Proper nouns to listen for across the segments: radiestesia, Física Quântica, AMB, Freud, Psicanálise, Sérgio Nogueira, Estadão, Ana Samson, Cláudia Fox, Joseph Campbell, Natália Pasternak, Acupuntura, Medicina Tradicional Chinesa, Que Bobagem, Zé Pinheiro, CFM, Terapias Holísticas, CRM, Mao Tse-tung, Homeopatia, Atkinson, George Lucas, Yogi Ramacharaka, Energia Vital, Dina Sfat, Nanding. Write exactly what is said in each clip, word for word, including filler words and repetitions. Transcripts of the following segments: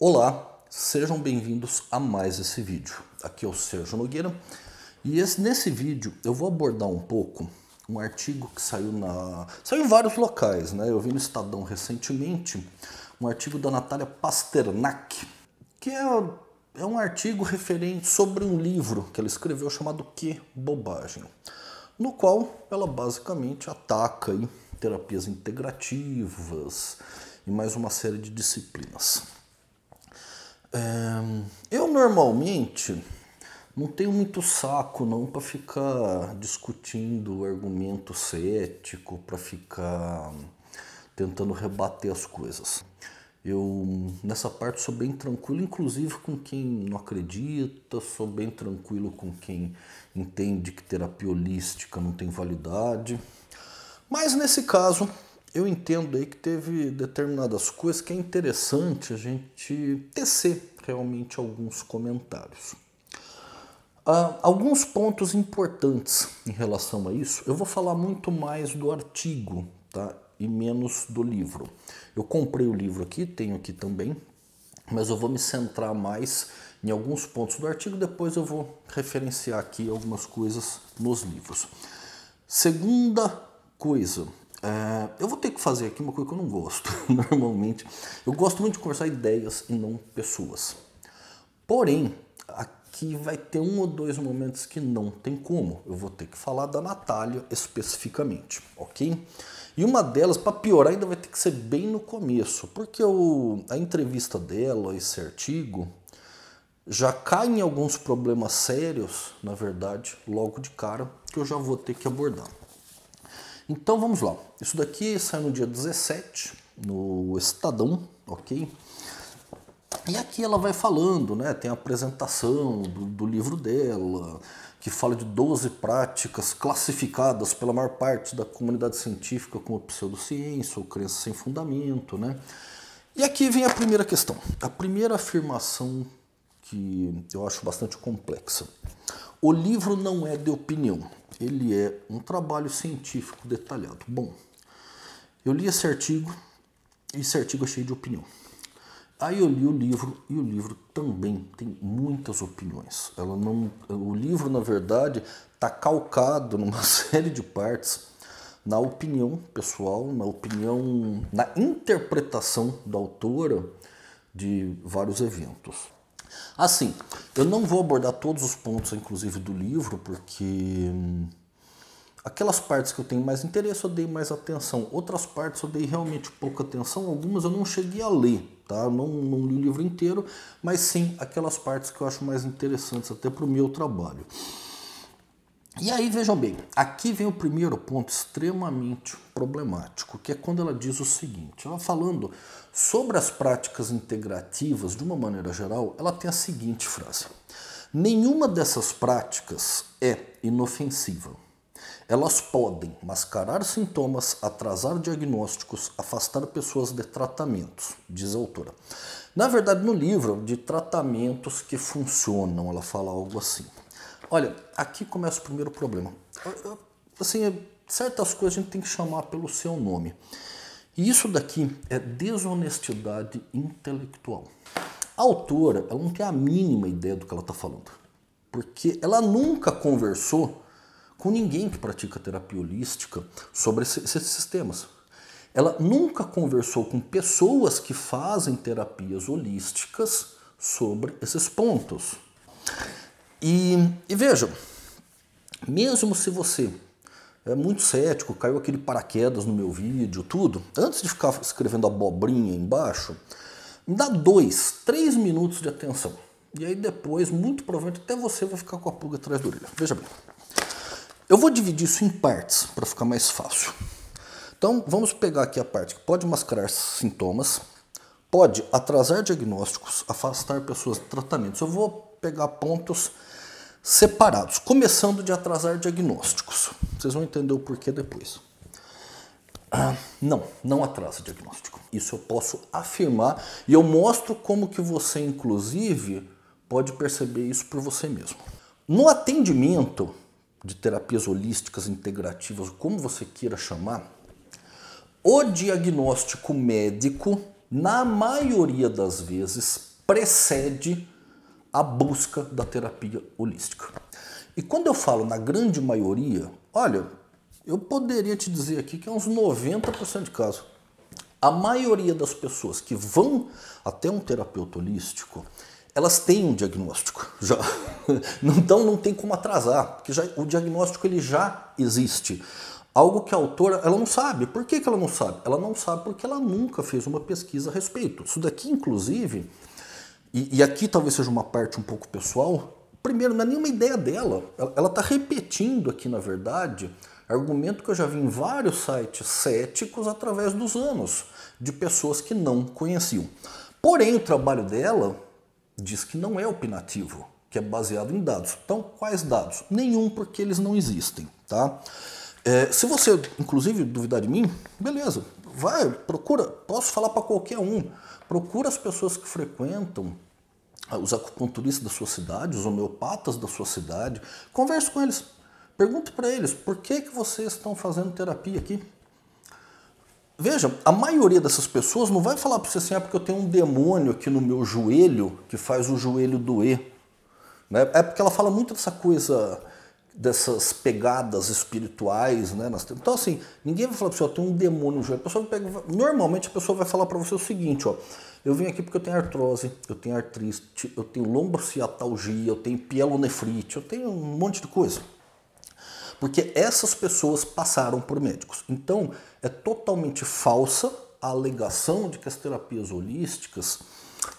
Olá, sejam bem-vindos a mais esse vídeo. Aqui é o Sérgio Nogueira e esse, nesse vídeo eu vou abordar um pouco um artigo que saiu na saiu em vários locais, né? Eu vi no Estadão recentemente um artigo da Natália Pasternak, que é, é um artigo referente sobre um livro que ela escreveu chamado Que Bobagem, no qual ela basicamente ataca aí terapias integrativas e mais uma série de disciplinas. Eu normalmente não tenho muito saco não para ficar discutindo argumento cético, para ficar tentando rebater as coisas. Eu nessa parte sou bem tranquilo, inclusive com quem não acredita, sou bem tranquilo com quem entende que terapia holística não tem validade. Mas nesse caso eu entendo aí que teve determinadas coisas que é interessante a gente tecer realmente alguns comentários. Ah, alguns pontos importantes em relação a isso, eu vou falar muito mais do artigo, tá? E menos do livro. Eu comprei o livro aqui, tenho aqui também, mas eu vou me centrar mais em alguns pontos do artigo, depois eu vou referenciar aqui algumas coisas nos livros. Segunda coisa... É, eu vou ter que fazer aqui uma coisa que eu não gosto, normalmente. Eu gosto muito de conversar ideias e não pessoas. Porém, aqui vai ter um ou dois momentos que não tem como. Eu vou ter que falar da Natália especificamente, ok? E uma delas, para piorar, ainda vai ter que ser bem no começo, porque o, a entrevista dela, esse artigo, já cai em alguns problemas sérios, na verdade, logo de cara, que eu já vou ter que abordar. Então vamos lá, isso daqui sai no dia dezessete, no Estadão, ok? E aqui ela vai falando, né? Tem a apresentação do, do livro dela, que fala de doze práticas classificadas pela maior parte da comunidade científica como pseudociência ou crença sem fundamento, né? E aqui vem a primeira questão, a primeira afirmação que eu acho bastante complexa. O livro não é de opinião. Ele é um trabalho científico detalhado. Bom, eu li esse artigo e esse artigo é cheio de opinião. Aí eu li o livro e o livro também tem muitas opiniões. Ela não, o livro, na verdade, está calcado numa série de partes na opinião pessoal, na opinião, na interpretação da autora de vários eventos. Assim, eu não vou abordar todos os pontos, inclusive, do livro, porque aquelas partes que eu tenho mais interesse eu dei mais atenção, outras partes eu dei realmente pouca atenção, algumas eu não cheguei a ler, tá? Eu não, não li o livro inteiro, mas sim aquelas partes que eu acho mais interessantes até para o meu trabalho. E aí, vejam bem, aqui vem o primeiro ponto extremamente problemático, que é quando ela diz o seguinte, ela falando sobre as práticas integrativas de uma maneira geral, ela tem a seguinte frase: nenhuma dessas práticas é inofensiva. Elas podem mascarar sintomas, atrasar diagnósticos, afastar pessoas de tratamentos, diz a autora. Na verdade, no livro, de tratamentos que funcionam, ela fala algo assim. Olha, aqui começa o primeiro problema. Assim, certas coisas a gente tem que chamar pelo seu nome. E isso daqui é desonestidade intelectual. A autora, ela não tem a mínima ideia do que ela está falando. Porque ela nunca conversou com ninguém que pratica terapia holística sobre esses sistemas. Ela nunca conversou com pessoas que fazem terapias holísticas sobre esses pontos. E, e vejam, mesmo se você é muito cético, caiu aquele paraquedas no meu vídeo, tudo, antes de ficar escrevendo abobrinha embaixo, me dá dois, três minutos de atenção. E aí depois, muito provavelmente, até você vai ficar com a pulga atrás da orelha. Veja bem, eu vou dividir isso em partes para ficar mais fácil. Então vamos pegar aqui a parte que pode mascarar sintomas, pode atrasar diagnósticos, afastar pessoas de tratamentos. Eu vou pegar pontos separados, começando de atrasar diagnósticos. Vocês vão entender o porquê depois. Ah, não, não atrasa diagnóstico. Isso eu posso afirmar e eu mostro como que você, inclusive, pode perceber isso por você mesmo. No atendimento de terapias holísticas, integrativas, como você queira chamar, o diagnóstico médico na maioria das vezes, precede a busca da terapia holística. E quando eu falo na grande maioria, olha, eu poderia te dizer aqui que é uns noventa por cento de caso. A maioria das pessoas que vão até um terapeuta holístico, elas têm um diagnóstico, já. Então não tem como atrasar, porque já, o diagnóstico ele já existe. Algo que a autora ela não sabe. Por que, que ela não sabe? Ela não sabe porque ela nunca fez uma pesquisa a respeito. Isso daqui, inclusive, e, e aqui talvez seja uma parte um pouco pessoal, primeiro, não é nenhuma ideia dela. Ela está repetindo aqui, na verdade, argumento que eu já vi em vários sites céticos através dos anos, de pessoas que não conheciam. Porém, o trabalho dela diz que não é opinativo, que é baseado em dados. Então, quais dados? Nenhum, porque eles não existem, tá? É, se você, inclusive, duvidar de mim, beleza, vai, procura, posso falar para qualquer um, procura as pessoas que frequentam, os acupunturistas da sua cidade, os homeopatas da sua cidade, converse com eles, pergunte para eles, por que, que vocês estão fazendo terapia aqui? Veja, a maioria dessas pessoas não vai falar para você assim, é porque eu tenho um demônio aqui no meu joelho que faz o joelho doer. Né? É porque ela fala muito dessa coisa, dessas pegadas espirituais. Né? Então assim, ninguém vai falar para você, eu tenho um demônio no joelho. A pessoa pega, normalmente a pessoa vai falar para você o seguinte, ó, eu vim aqui porque eu tenho artrose, eu tenho artrite, eu tenho lombociatalgia, eu tenho pielonefrite, eu tenho um monte de coisa. Porque essas pessoas passaram por médicos. Então, é totalmente falsa a alegação de que as terapias holísticas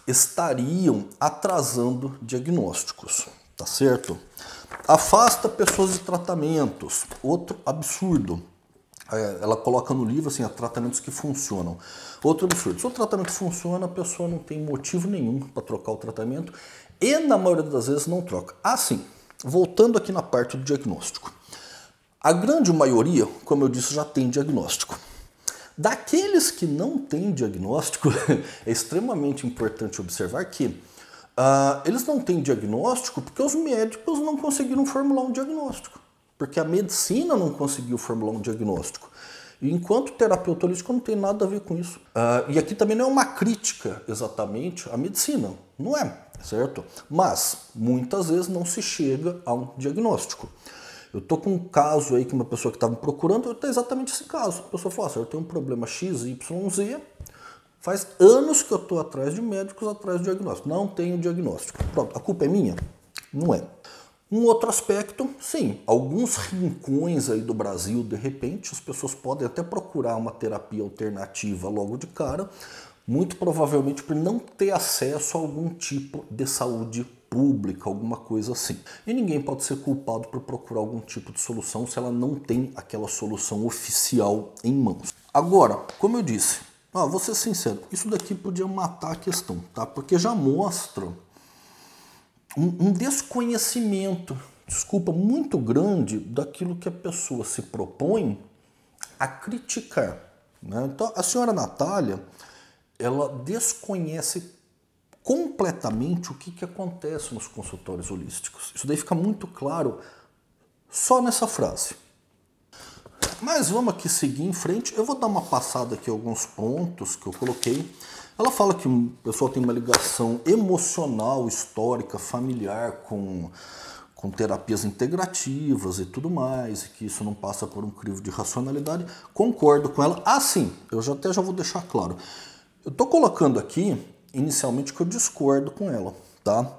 estariam atrasando diagnósticos, tá certo? Afasta pessoas de tratamentos, outro absurdo. Ela coloca no livro assim, tratamentos que funcionam. Outro absurdo, se o tratamento funciona, a pessoa não tem motivo nenhum para trocar o tratamento e, na maioria das vezes, não troca. Ah, sim, voltando aqui na parte do diagnóstico. A grande maioria, como eu disse, já tem diagnóstico. Daqueles que não têm diagnóstico, é extremamente importante observar que uh, eles não têm diagnóstico porque os médicos não conseguiram formular um diagnóstico, porque a medicina não conseguiu formular um diagnóstico. E enquanto terapeuta holístico não tem nada a ver com isso. Uh, e aqui também não é uma crítica exatamente à medicina, não é, certo? Mas muitas vezes não se chega a um diagnóstico. Eu tô com um caso aí que uma pessoa que estava me procurando, eu tenho exatamente esse caso. A pessoa falou assim, eu tenho um problema X Y Z, faz anos que eu tô atrás de médicos, atrás de diagnóstico. Não tenho diagnóstico. Pronto, a culpa é minha? Não é. Um outro aspecto, sim, alguns rincões aí do Brasil, de repente, as pessoas podem até procurar uma terapia alternativa logo de cara, muito provavelmente por não ter acesso a algum tipo de saúde pública, alguma coisa assim. E ninguém pode ser culpado por procurar algum tipo de solução se ela não tem aquela solução oficial em mãos. Agora, como eu disse, ah, vou ser sincero, isso daqui podia matar a questão, tá? Porque já mostra um, um desconhecimento, desculpa, muito grande daquilo que a pessoa se propõe a criticar. Né? Então, a senhora Natália, ela desconhece completamente o que, que acontece nos consultórios holísticos. Isso daí fica muito claro só nessa frase. Mas vamos aqui seguir em frente. Eu vou dar uma passada aqui em alguns pontos que eu coloquei. Ela fala que o pessoal tem uma ligação emocional, histórica, familiar com, com terapias integrativas e tudo mais, e que isso não passa por um crivo de racionalidade. Concordo com ela. Ah, sim, eu já até já vou deixar claro. Eu estou colocando aqui inicialmente que eu discordo com ela, tá?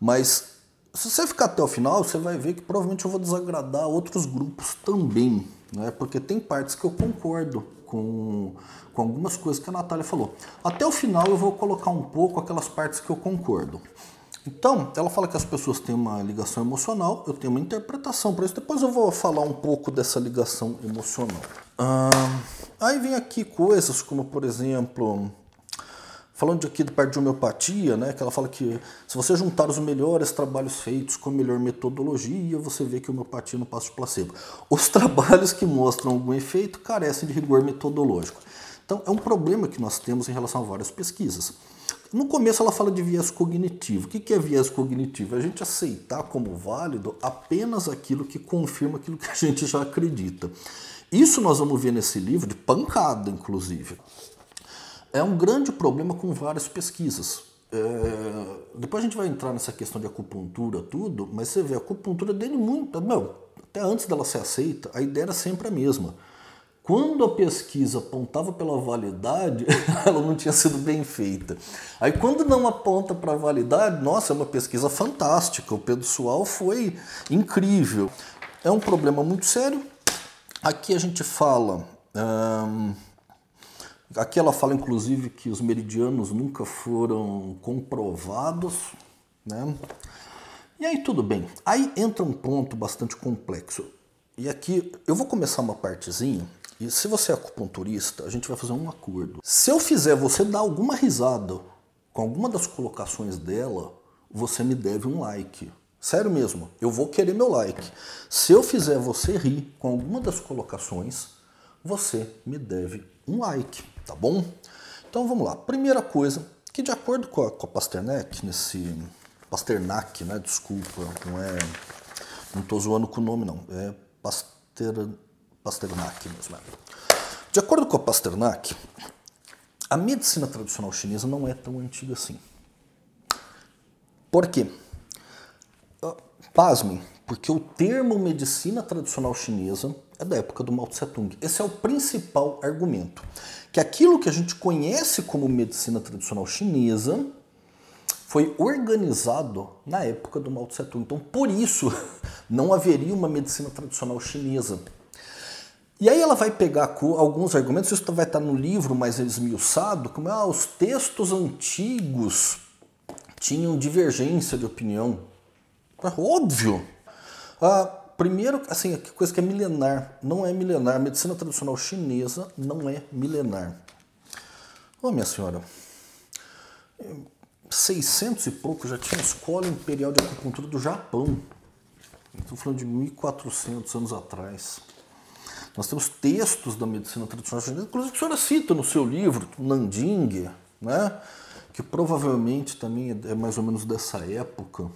Mas se você ficar até o final, você vai ver que provavelmente eu vou desagradar outros grupos também, né? Porque tem partes que eu concordo com, com algumas coisas que a Natália falou. Até o final eu vou colocar um pouco aquelas partes que eu concordo. Então, ela fala que as pessoas têm uma ligação emocional, eu tenho uma interpretação para isso, depois eu vou falar um pouco dessa ligação emocional. Ah, aí vem aqui coisas como, por exemplo, falando aqui da parte de homeopatia, né, que ela fala que se você juntar os melhores trabalhos feitos com a melhor metodologia, você vê que a homeopatia não passa de placebo. Os trabalhos que mostram algum efeito carecem de rigor metodológico. Então, é um problema que nós temos em relação a várias pesquisas. No começo, ela fala de viés cognitivo. O que é viés cognitivo? É a gente aceitar como válido apenas aquilo que confirma aquilo que a gente já acredita. Isso nós vamos ver nesse livro de pancada, inclusive. é um grande problema com várias pesquisas. É, depois a gente vai entrar nessa questão de acupuntura, tudo, mas você vê, a acupuntura dele muito... Não, até antes dela ser aceita, a ideia era sempre a mesma. Quando a pesquisa apontava pela validade, ela não tinha sido bem feita. Aí quando não aponta para a validade, nossa, é uma pesquisa fantástica, o pessoal foi incrível. É um problema muito sério. Aqui a gente fala... Hum, Aqui ela fala, inclusive, que os meridianos nunca foram comprovados, né? E aí tudo bem. Aí entra um ponto bastante complexo. E aqui eu vou começar uma partezinha, e se você é acupunturista, a gente vai fazer um acordo. Se eu fizer você dar alguma risada com alguma das colocações dela, você me deve um like. Sério mesmo, eu vou querer meu like. Se eu fizer você rir com alguma das colocações, você me deve um like. Tá bom? Então vamos lá. Primeira coisa, que de acordo com a, com a Pasternak, nesse... Pasternak, né? Desculpa, não é... Não tô zoando com o nome, não. É Paster, Pasternak mesmo. É. De acordo com a Pasternak, a medicina tradicional chinesa não é tão antiga assim. Por quê? Pasmem, porque o termo medicina tradicional chinesa é da época do Mao Tse-tung. Esse é o principal argumento. Que aquilo que a gente conhece como medicina tradicional chinesa foi organizado na época do Mao Tse-tung. Então, por isso, não haveria uma medicina tradicional chinesa. E aí ela vai pegar alguns argumentos, isso vai estar no livro mais esmiuçado, como ah, os textos antigos tinham divergência de opinião. É óbvio! Ah, Primeiro, assim, que coisa que é milenar, não é milenar. A medicina tradicional chinesa não é milenar. Ô, minha senhora, seiscentos e pouco já tinha a Escola Imperial de Acupuntura do Japão. Estou falando de mil e quatrocentos anos atrás. Nós temos textos da medicina tradicional chinesa, inclusive que a senhora cita no seu livro, Nanding, né? Que provavelmente também é mais ou menos dessa época.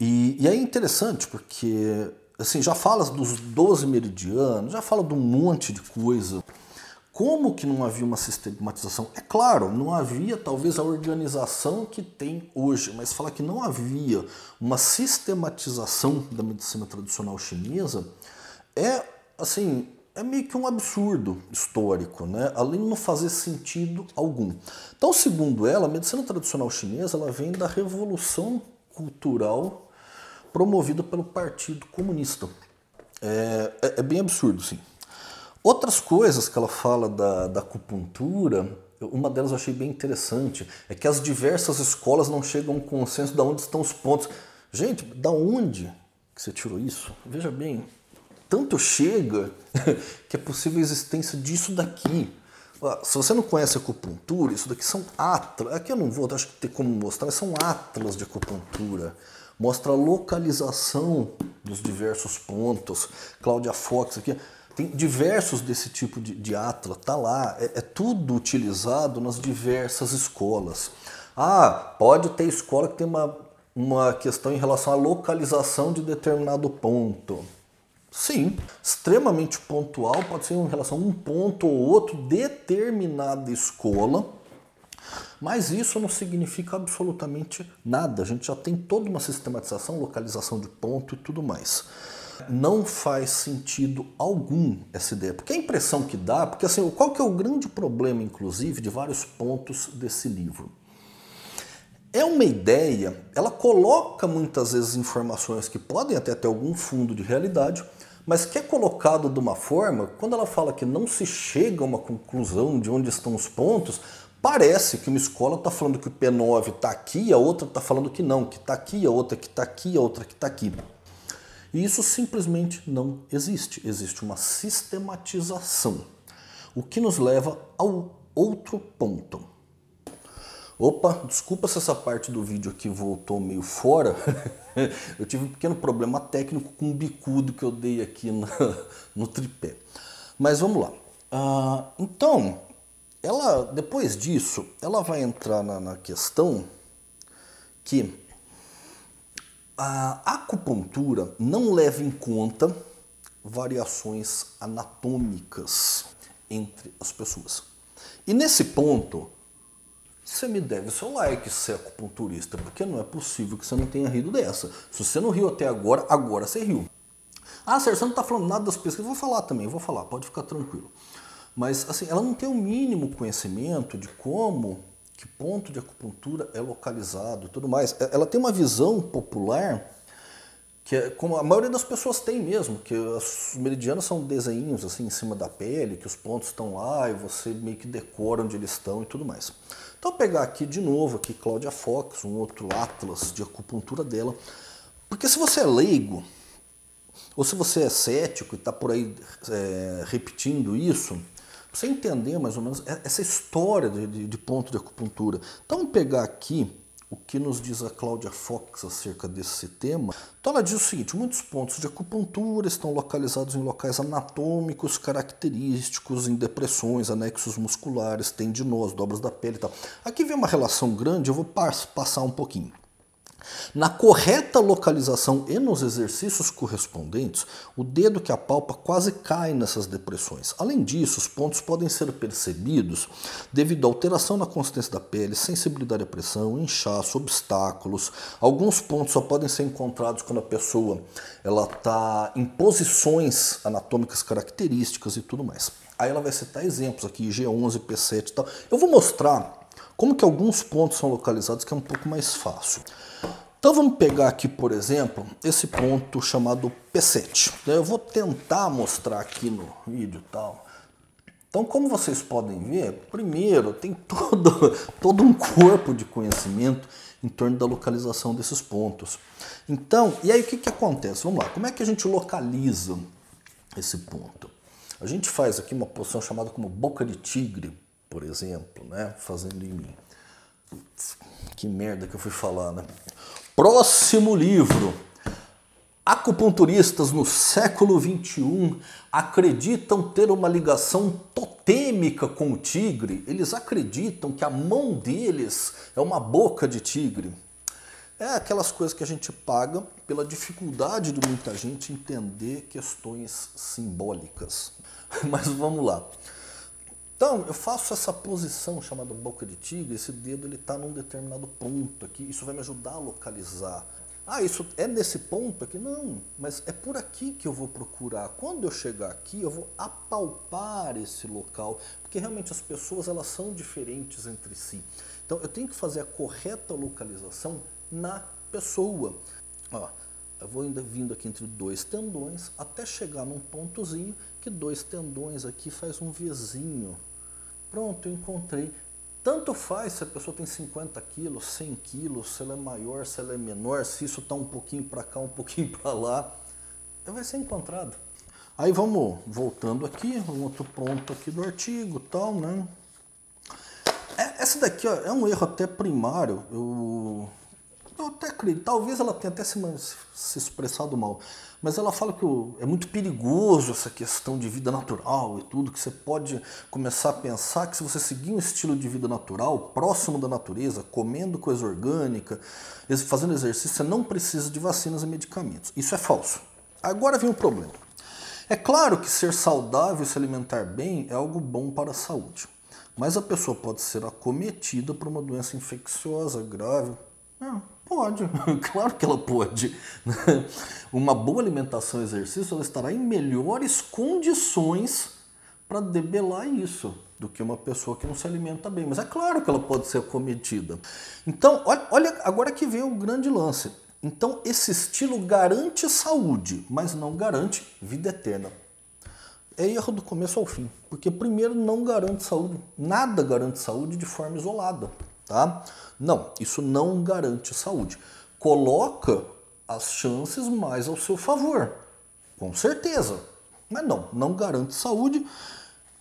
E, e é interessante porque, assim, já fala dos doze meridianos, já fala de um monte de coisa. Como que não havia uma sistematização? É claro, não havia talvez a organização que tem hoje, mas falar que não havia uma sistematização da medicina tradicional chinesa é, assim, é meio que um absurdo histórico, né? Além de não fazer sentido algum. Então, segundo ela, a medicina tradicional chinesa ela vem da Revolução Cultural promovida pelo Partido Comunista. É, é, é bem absurdo, sim. Outras coisas que ela fala da, da acupuntura, uma delas eu achei bem interessante, é que as diversas escolas não chegam a um consenso de onde estão os pontos. Gente, da onde que você tirou isso? Veja bem, tanto chega que é possível a existência disso daqui. Se você não conhece acupuntura, isso daqui são atlas. Aqui eu não vou, acho que tem como mostrar, mas são atlas de acupuntura. Mostra a localização dos diversos pontos. Cláudia Fox aqui. Tem diversos desse tipo de, de atlas. Tá lá. É, é tudo utilizado nas diversas escolas. Ah, pode ter escola que tem uma, uma questão em relação à localização de determinado ponto. Sim, extremamente pontual, pode ser em relação a um ponto ou outro, determinada escola, mas isso não significa absolutamente nada. A gente já tem toda uma sistematização, localização de ponto e tudo mais. Não faz sentido algum essa ideia, porque a impressão que dá, porque assim, qual que é o grande problema, inclusive, de vários pontos desse livro? É uma ideia, ela coloca muitas vezes informações que podem até ter algum fundo de realidade, mas que é colocado de uma forma, quando ela fala que não se chega a uma conclusão de onde estão os pontos, parece que uma escola está falando que o P nove está aqui, a outra está falando que não, que está aqui, a outra que está aqui, a outra que está aqui. E isso simplesmente não existe. Existe uma sistematização, o que nos leva ao outro ponto. Opa, desculpa se essa parte do vídeo aqui voltou meio fora. Eu tive um pequeno problema técnico com o bicudo que eu dei aqui no, no tripé. Mas vamos lá. Ah, então, ela, depois disso, ela vai entrar na, na questão que a acupuntura não leva em conta variações anatômicas entre as pessoas. E nesse ponto, você me deve o seu like, se é acupunturista, porque não é possível que você não tenha rido dessa. Se você não riu até agora, agora você riu. Ah, Sérgio, você não está falando nada das pesquisas. Vou falar também, vou falar, pode ficar tranquilo. Mas, assim, ela não tem o mínimo conhecimento de como, que ponto de acupuntura é localizado e tudo mais. Ela tem uma visão popular, que é como a maioria das pessoas tem mesmo, que os meridianos são desenhinhos assim em cima da pele, que os pontos estão lá e você meio que decora onde eles estão e tudo mais. Então eu vou pegar aqui de novo, aqui Cláudia Fox, um outro atlas de acupuntura dela, porque se você é leigo, ou se você é cético e está por aí é, repetindo isso, você entender mais ou menos essa história de, de ponto de acupuntura. Então vamos pegar aqui, o que nos diz a Cláudia Fox acerca desse tema? Então ela diz o seguinte, muitos pontos de acupuntura estão localizados em locais anatômicos, característicos, em depressões, anexos musculares, tendinós, dobras da pele e tal. Aqui vem uma relação grande, eu vou passar um pouquinho. Na correta localização e nos exercícios correspondentes, o dedo que apalpa quase cai nessas depressões. Além disso, os pontos podem ser percebidos devido à alteração na consistência da pele, sensibilidade à pressão, inchaço, obstáculos. Alguns pontos só podem ser encontrados quando a pessoa está em posições anatômicas características e tudo mais. Aí ela vai citar exemplos aqui, G onze, P sete e tal. Eu vou mostrar como que alguns pontos são localizados, que é um pouco mais fácil. Então vamos pegar aqui, por exemplo, esse ponto chamado P sete. Eu vou tentar mostrar aqui no vídeo e tal. Então, como vocês podem ver, primeiro tem todo, todo um corpo de conhecimento em torno da localização desses pontos. Então, e aí o que, que acontece? Vamos lá, como é que a gente localiza esse ponto? A gente faz aqui uma posição chamada como boca de tigre, por exemplo, né? Fazendo em mim. Putz, que merda que eu fui falar, né? Próximo livro. Acupunturistas no século vinte e um acreditam ter uma ligação totêmica com o tigre. Eles acreditam que a mão deles é uma boca de tigre. É aquelas coisas que a gente paga pela dificuldade de muita gente entender questões simbólicas. Mas vamos lá. Então, eu faço essa posição chamada boca de tigre, esse dedo ele está num determinado ponto aqui, isso vai me ajudar a localizar. Ah, isso é nesse ponto aqui? Não, mas é por aqui que eu vou procurar. Quando eu chegar aqui, eu vou apalpar esse local, porque realmente as pessoas elas são diferentes entre si. Então, eu tenho que fazer a correta localização na pessoa. Ó, eu vou ainda vindo aqui entre dois tendões, até chegar num pontozinho, que dois tendões aqui faz um vizinho. Pronto, eu encontrei. Tanto faz se a pessoa tem cinquenta quilos, cem quilos, se ela é maior, se ela é menor, se isso está um pouquinho para cá, um pouquinho para lá, vai ser encontrado. Aí vamos voltando aqui, um outro ponto aqui do artigo, tal, né? É, essa daqui ó, é um erro até primário, eu... Eu até acredito, talvez ela tenha até se, se expressado mal, mas ela fala que é muito perigoso essa questão de vida natural e tudo, que você pode começar a pensar que se você seguir um estilo de vida natural, próximo da natureza, comendo coisa orgânica, fazendo exercício, você não precisa de vacinas e medicamentos. Isso é falso. Agora vem o problema. É claro que ser saudável e se alimentar bem é algo bom para a saúde, mas a pessoa pode ser acometida por uma doença infecciosa, grave. Ah, pode, claro que ela pode. Uma boa alimentação e exercício, ela estará em melhores condições para debelar isso do que uma pessoa que não se alimenta bem. Mas é claro que ela pode ser acometida. Então, olha, olha agora que vem o grande lance. Então, esse estilo garante saúde, mas não garante vida eterna. É erro do começo ao fim, porque primeiro não garante saúde, nada garante saúde de forma isolada. Tá? Não, isso não garante saúde. Coloca as chances mais ao seu favor, com certeza. Mas não, não garante saúde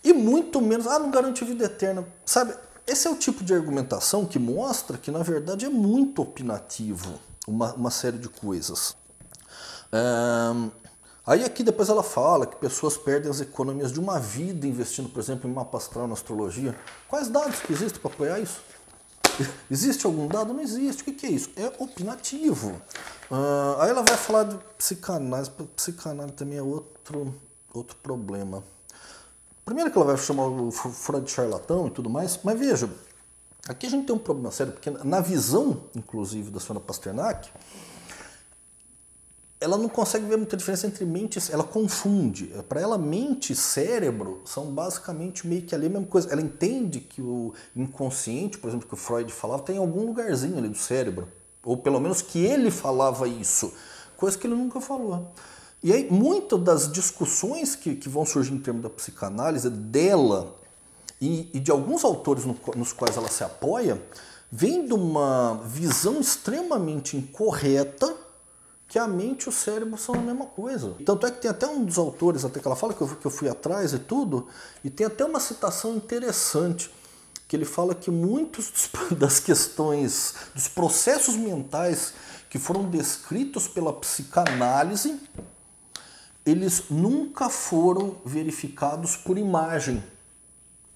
e muito menos, ah, não garante vida eterna. Sabe, esse é o tipo de argumentação que mostra que, na verdade, é muito opinativo uma, uma série de coisas. É... Aí aqui depois ela fala que pessoas perdem as economias de uma vida investindo, por exemplo, em mapa astral, na astrologia. Quais dados que existem para apoiar isso? Existe algum dado? Não existe. O que é isso? É opinativo. Uh, aí ela vai falar de psicanálise. Psicanálise também é outro, outro problema. Primeiro que ela vai chamar o Freud de charlatão e tudo mais, mas veja, aqui a gente tem um problema sério, porque na visão, inclusive, da senhora Pasternak, ela não consegue ver muita diferença entre mente, ela confunde. Para ela, mente e cérebro são basicamente meio que ali a mesma coisa. Ela entende que o inconsciente, por exemplo, que o Freud falava, tem algum lugarzinho ali do cérebro, ou pelo menos que ele falava isso, coisa que ele nunca falou. E aí, muitas das discussões que, que vão surgir em termos da psicanálise dela e, e de alguns autores no, nos quais ela se apoia, vem de uma visão extremamente incorreta que a mente e o cérebro são a mesma coisa. Tanto é que tem até um dos autores, até que ela fala, que eu, que eu fui atrás e tudo, e tem até uma citação interessante, que ele fala que muitos das questões, dos processos mentais que foram descritos pela psicanálise, eles nunca foram verificados por imagem.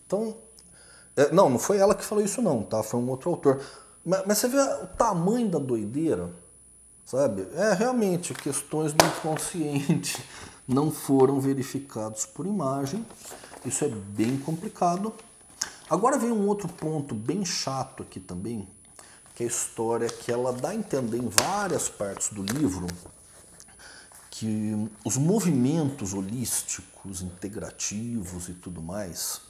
Então, é, não, não foi ela que falou isso não, tá? Foi um outro autor. Mas, mas você vê o tamanho da doideira, sabe? É, realmente, questões do inconsciente não foram verificadas por imagem. Isso é bem complicado. Agora vem um outro ponto bem chato aqui também, que é a história que ela dá a entender em várias partes do livro, que os movimentos holísticos, integrativos e tudo mais,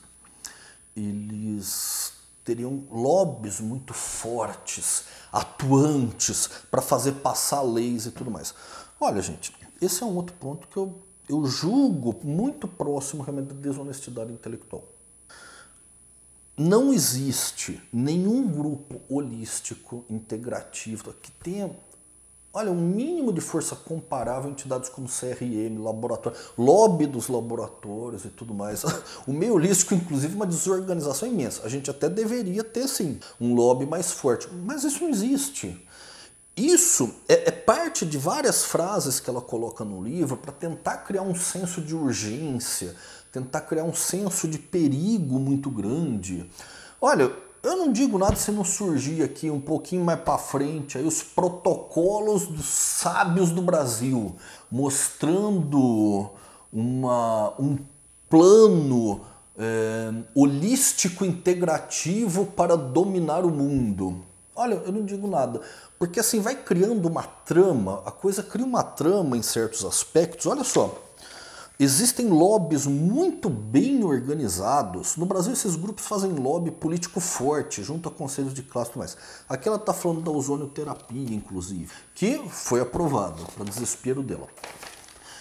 eles teriam lobbies muito fortes, atuantes, para fazer passar leis e tudo mais. Olha, gente, esse é um outro ponto que eu, eu julgo muito próximo realmente da desonestidade intelectual. Não existe nenhum grupo holístico, integrativo, que tenha... Olha, um mínimo de força comparável a entidades como C R M, laboratório, lobby dos laboratórios e tudo mais. O meio holístico, inclusive, é uma desorganização imensa. A gente até deveria ter, sim, um lobby mais forte, mas isso não existe. Isso é, é parte de várias frases que ela coloca no livro para tentar criar um senso de urgência, tentar criar um senso de perigo muito grande. Olha... Eu não digo nada se não surgir aqui um pouquinho mais para frente aí os protocolos dos sábios do Brasil, mostrando uma, um plano é, holístico integrativo para dominar o mundo. Olha, eu não digo nada, porque assim vai criando uma trama, a coisa cria uma trama em certos aspectos. Olha só. Existem lobbies muito bem organizados. No Brasil, esses grupos fazem lobby político forte, junto a conselhos de classe e tudo mais. Aqui ela está falando da ozonioterapia, inclusive, que foi aprovada, para desespero dela.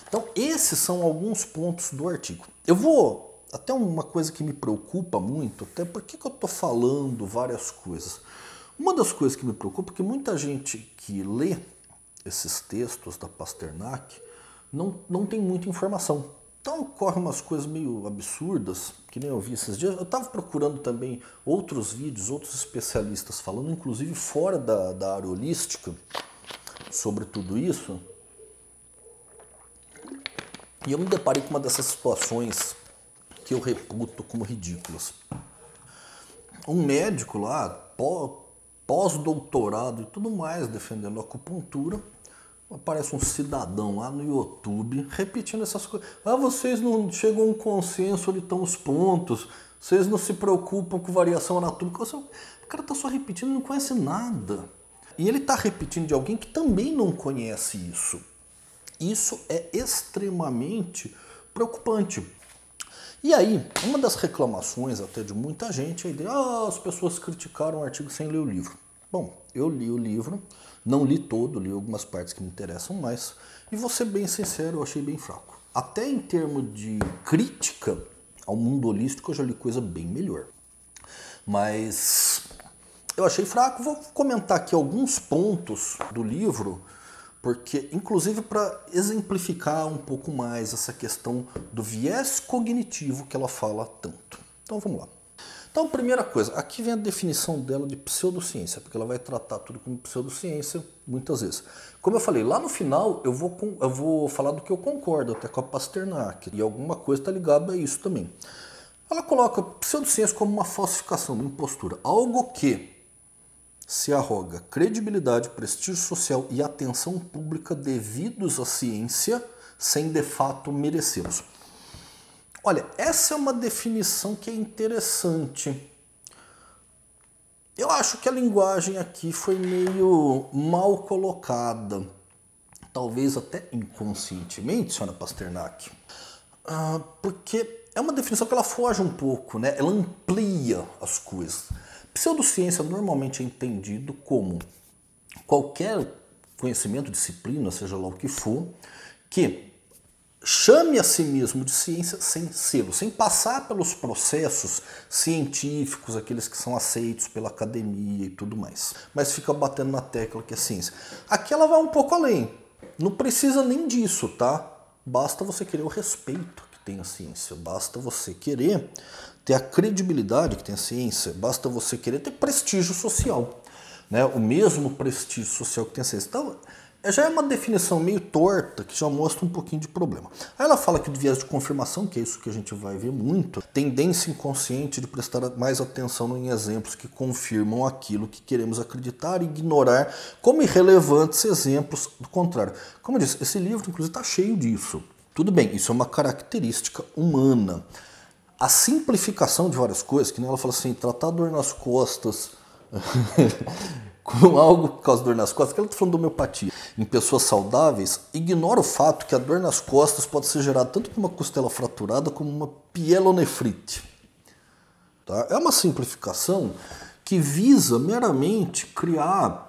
Então, esses são alguns pontos do artigo. Eu vou... Até uma coisa que me preocupa muito, até porque que eu estou falando várias coisas. Uma das coisas que me preocupa é que muita gente que lê esses textos da Pasternak Não, não tem muita informação. Então ocorrem umas coisas meio absurdas, que nem eu vi esses dias. Eu estava procurando também outros vídeos, outros especialistas falando, inclusive fora da, da área holística, sobre tudo isso. E eu me deparei com uma dessas situações que eu reputo como ridículas. Um médico lá, pós-doutorado e tudo mais, defendendo a acupuntura, aparece um cidadão lá no YouTube repetindo essas coisas. Ah, vocês não chegam a um consenso onde estão os pontos, vocês não se preocupam com variação anatômica. O cara está só repetindo, não conhece nada. E ele está repetindo de alguém que também não conhece isso. Isso é extremamente preocupante. E aí, uma das reclamações até de muita gente é de, ah, as pessoas criticaram o artigo sem ler o livro. Bom, eu li o livro, não li todo, li algumas partes que me interessam mais, e vou ser bem sincero, eu achei bem fraco. Até em termos de crítica ao mundo holístico, eu já li coisa bem melhor. Mas eu achei fraco, vou comentar aqui alguns pontos do livro, porque, inclusive, para exemplificar um pouco mais essa questão do viés cognitivo que ela fala tanto. Então vamos lá. Então, primeira coisa, aqui vem a definição dela de pseudociência, porque ela vai tratar tudo como pseudociência muitas vezes. Como eu falei, lá no final eu vou, eu vou falar do que eu concordo até com a Pasternak, e alguma coisa está ligada a isso também. Ela coloca pseudociência como uma falsificação, uma impostura, algo que se arroga credibilidade, prestígio social e atenção pública devidos à ciência, sem de fato merecê-los. Olha, essa é uma definição que é interessante. Eu acho que a linguagem aqui foi meio mal colocada, talvez até inconscientemente, Ana Pasternak, porque é uma definição que ela foge um pouco, né? Ela amplia as coisas. Pseudociência normalmente é entendido como qualquer conhecimento, disciplina, seja lá o que for, que chame a si mesmo de ciência sem selo, sem passar pelos processos científicos, aqueles que são aceitos pela academia e tudo mais. Mas fica batendo na tecla que é ciência. Aqui ela vai um pouco além. Não precisa nem disso, tá? Basta você querer o respeito que tem a ciência, basta você querer ter a credibilidade que tem a ciência, basta você querer ter prestígio social, né? O mesmo prestígio social que tem a ciência. Então, já é uma definição meio torta, que já mostra um pouquinho de problema. Aí ela fala que do viés de confirmação, que é isso que a gente vai ver muito, tendência inconsciente de prestar mais atenção em exemplos que confirmam aquilo que queremos acreditar e ignorar como irrelevantes exemplos do contrário. Como eu disse, esse livro, inclusive, está cheio disso. Tudo bem, isso é uma característica humana. A simplificação de várias coisas, que nem ela fala assim, tratar dor nas costas... com algo que causa dor nas costas, que ela está falando de homeopatia, em pessoas saudáveis, ignora o fato que a dor nas costas pode ser gerada tanto por uma costela fraturada como uma pielonefrite. Tá? É uma simplificação que visa meramente criar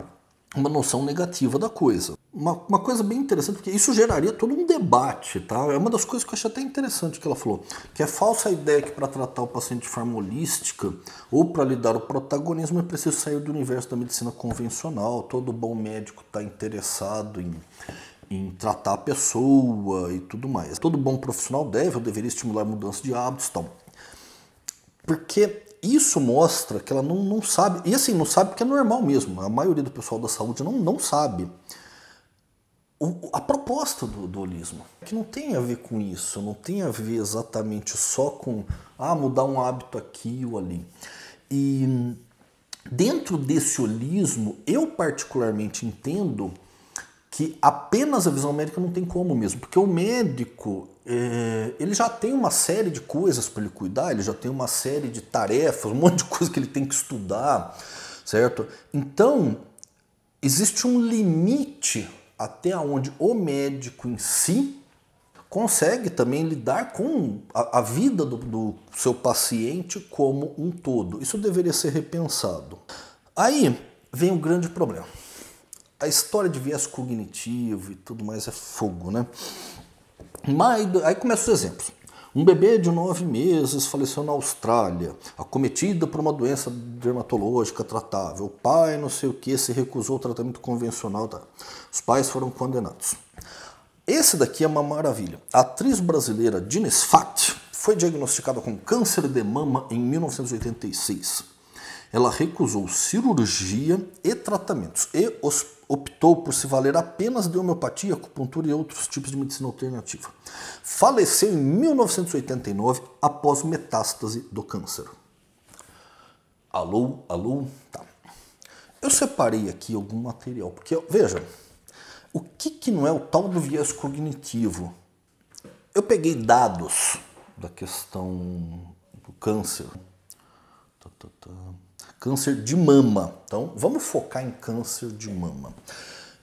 uma noção negativa da coisa. Uma, uma coisa bem interessante, porque isso geraria todo um debate, tá? É uma das coisas que eu achei até interessante que ela falou, que é falsa a ideia que para tratar o paciente de forma holística ou para lhe dar o protagonismo é preciso sair do universo da medicina convencional. Todo bom médico está interessado em, em tratar a pessoa e tudo mais. Todo bom profissional deve ou deveria estimular a mudança de hábitos e tal. Porque... isso mostra que ela não, não sabe, e assim, não sabe porque é normal mesmo, a maioria do pessoal da saúde não, não sabe o, a proposta do, do holismo, que não tem a ver com isso, não tem a ver exatamente só com ah, mudar um hábito aqui ou ali. E dentro desse holismo, eu particularmente entendo que apenas a visão médica não tem como mesmo, porque o médico, é, ele já tem uma série de coisas para ele cuidar, ele já tem uma série de tarefas, um monte de coisa que ele tem que estudar, certo? Então, existe um limite até onde o médico em si consegue também lidar com a, a vida do, do seu paciente como um todo. Isso deveria ser repensado. Aí vem o grande problema. A história de viés cognitivo e tudo mais é fogo, né? Mas, aí começam os exemplos. Um bebê de nove meses faleceu na Austrália, acometida por uma doença dermatológica tratável. O pai, não sei o que, se recusou ao tratamento convencional. Tá? Os pais foram condenados. Esse daqui é uma maravilha. A atriz brasileira Dina Sfat foi diagnosticada com câncer de mama em mil novecentos e oitenta e seis. Ela recusou cirurgia e tratamentos e optou por se valer apenas de homeopatia, acupuntura e outros tipos de medicina alternativa. Faleceu em mil novecentos e oitenta e nove após metástase do câncer. Alô, alô, tá. Eu separei aqui algum material, porque, veja, o que, que não é o tal do viés cognitivo? Eu peguei dados da questão do câncer. Tá, tá, tá. Câncer de mama. Então, vamos focar em câncer de mama.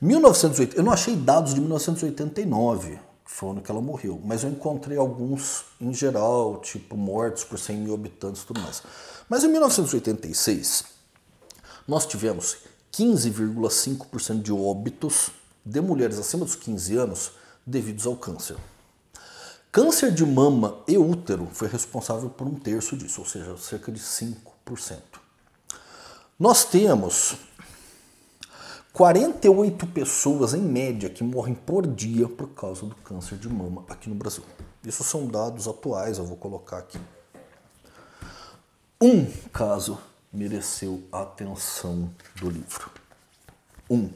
mil novecentos e oitenta, eu não achei dados de mil novecentos e oitenta e nove, falando que ela morreu, mas eu encontrei alguns em geral, tipo mortes por cem mil habitantes e tudo mais. Mas em mil novecentos e oitenta e seis, nós tivemos quinze vírgula cinco por cento de óbitos de mulheres acima dos quinze anos devidos ao câncer. Câncer de mama e útero foi responsável por um terço disso, ou seja, cerca de cinco por cento. Nós temos quarenta e oito pessoas, em média, que morrem por dia por causa do câncer de mama aqui no Brasil. Isso são dados atuais, eu vou colocar aqui. Um caso mereceu a atenção do livro. Um.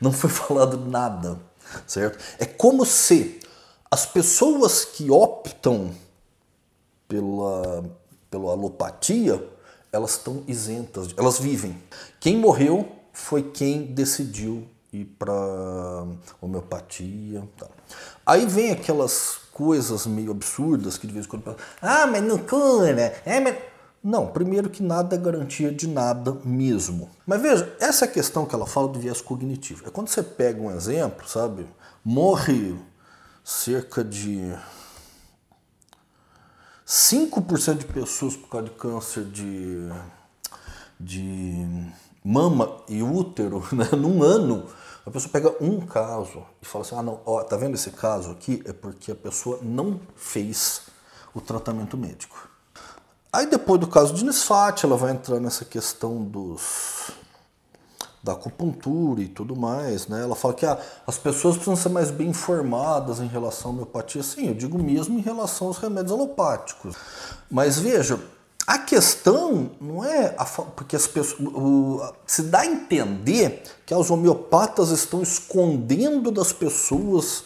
Não foi falado nada, certo? É como se as pessoas que optam pela, pela alopatia... elas estão isentas, elas vivem. Quem morreu foi quem decidiu e para homeopatia. Tá. Aí vem aquelas coisas meio absurdas que de vez em quando... Ah, mas não cura! É, mas... Não, primeiro que nada é garantia de nada mesmo. Mas veja, essa questão que ela fala do viés cognitivo. É quando você pega um exemplo, sabe? Morre cerca de cinco por cento de pessoas por causa de câncer de, de mama e útero, né? Num ano. A pessoa pega um caso e fala assim, ah, não, ó, tá vendo esse caso aqui? É porque a pessoa não fez o tratamento médico. Aí depois do caso de Dina Sfat, ela vai entrar nessa questão dos, da acupuntura e tudo mais, né? Ela fala que ah, as pessoas precisam ser mais bem informadas em relação à homeopatia. Sim, eu digo mesmo em relação aos remédios alopáticos. Mas veja, a questão não é... A, porque as pessoas, o, se dá a entender que os homeopatas estão escondendo das pessoas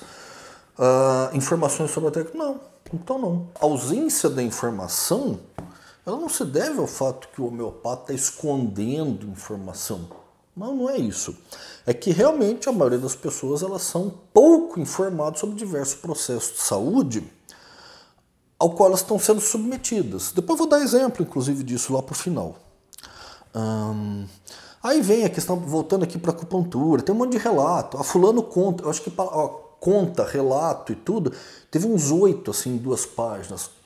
ah, informações sobre a técnica. Não, então não. A ausência da informação... Ela não se deve ao fato que o homeopata está escondendo informação. Não, não é isso. É que realmente a maioria das pessoas elas são pouco informadas sobre diversos processos de saúde ao qual elas estão sendo submetidas. Depois eu vou dar exemplo, inclusive, disso lá para o final. Hum, aí vem a questão, voltando aqui para a acupuntura, tem um monte de relato. A fulano conta, eu acho que ó, conta, relato e tudo, teve uns oito, assim, duas páginas.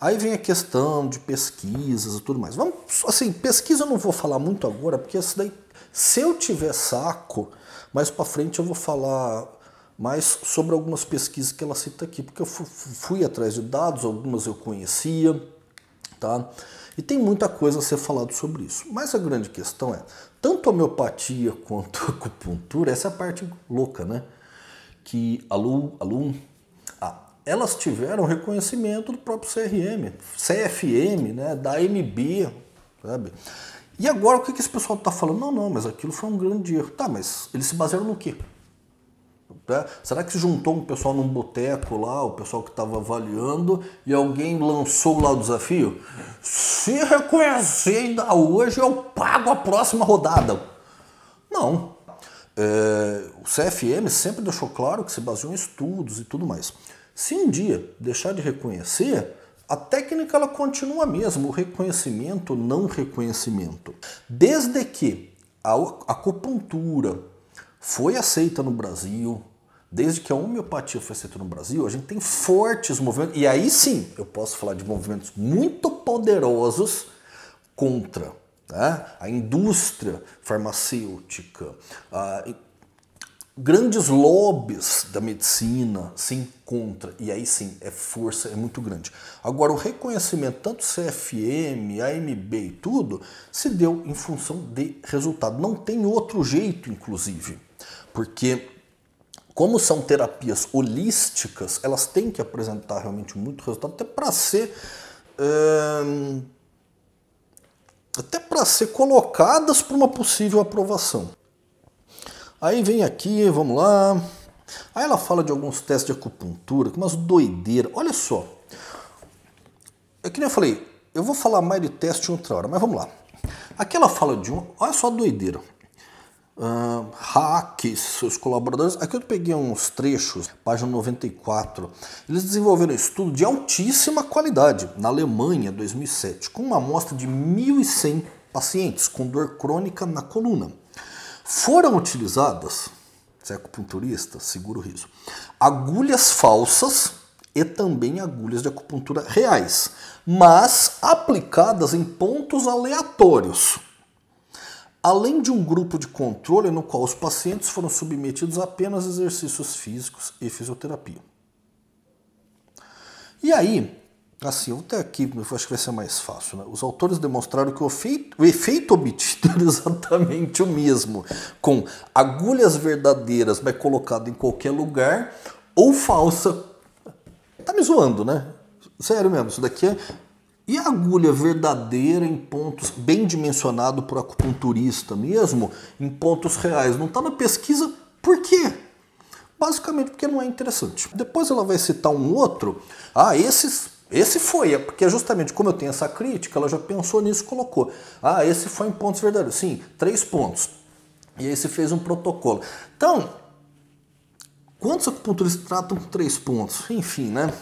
Aí vem a questão de pesquisas e tudo mais. Vamos, assim, pesquisa eu não vou falar muito agora, porque isso daí, se eu tiver saco, mais para frente eu vou falar mais sobre algumas pesquisas que ela cita aqui, porque eu fui atrás de dados, algumas eu conhecia, tá? E tem muita coisa a ser falado sobre isso. Mas a grande questão é, tanto a homeopatia quanto a acupuntura, essa é a parte louca, né? Que aluno... aluno elas tiveram reconhecimento do próprio C R M, C F M, né, da M B, sabe? E agora o que esse pessoal está falando? Não, não, mas aquilo foi um grande erro. Tá, mas eles se basearam no quê? Será que se juntou um pessoal num boteco lá, o pessoal que estava avaliando, e alguém lançou lá o desafio? Se reconhecer ainda hoje, eu pago a próxima rodada. Não. É, o C F M sempre deixou claro que se baseou em estudos e tudo mais. Se um dia deixar de reconhecer, a técnica ela continua mesmo, o reconhecimento, não reconhecimento. Desde que a acupuntura foi aceita no Brasil, desde que a homeopatia foi aceita no Brasil, a gente tem fortes movimentos, e aí sim eu posso falar de movimentos muito poderosos contra, tá? A indústria farmacêutica, a grandes lobbies da medicina se encontram, e aí sim, é força, é muito grande. Agora, o reconhecimento, tanto C F M, A M B e tudo, se deu em função de resultado. Não tem outro jeito, inclusive, porque como são terapias holísticas, elas têm que apresentar realmente muito resultado, até para ser... Hum, até para ser colocadas para uma possível aprovação. Aí vem aqui, vamos lá. Aí ela fala de alguns testes de acupuntura, que umas doideiras. Olha só. É que nem eu falei, eu vou falar mais de teste outra hora, mas vamos lá. Aqui ela fala de um... Olha só a doideira. Uh, hacks, seus colaboradores. Aqui eu peguei uns trechos, página noventa e quatro. Eles desenvolveram um estudo de altíssima qualidade, na Alemanha, dois mil e sete, com uma amostra de mil e cem pacientes com dor crônica na coluna. Foram utilizadas, se é acupunturista, segura o riso, agulhas falsas e também agulhas de acupuntura reais, mas aplicadas em pontos aleatórios, além de um grupo de controle no qual os pacientes foram submetidos a apenas exercícios físicos e fisioterapia. E aí, assim, eu vou até aqui, acho que vai ser mais fácil, né? Os autores demonstraram que o efeito, o efeito obtido era exatamente o mesmo, com agulhas verdadeiras, mas colocado em qualquer lugar, ou falsa. Tá me zoando, né? Sério mesmo, isso daqui é... E a agulha verdadeira em pontos, bem dimensionado por acupunturista mesmo, em pontos reais. Não tá na pesquisa, por quê? Basicamente porque não é interessante. Depois ela vai citar um outro, ah, esses... Esse foi, porque justamente como eu tenho essa crítica, ela já pensou nisso e colocou. Ah, esse foi em pontos verdadeiros. Sim, três pontos. E aí se fez um protocolo. Então, quantos acupunturistas tratam com três pontos? Enfim, né?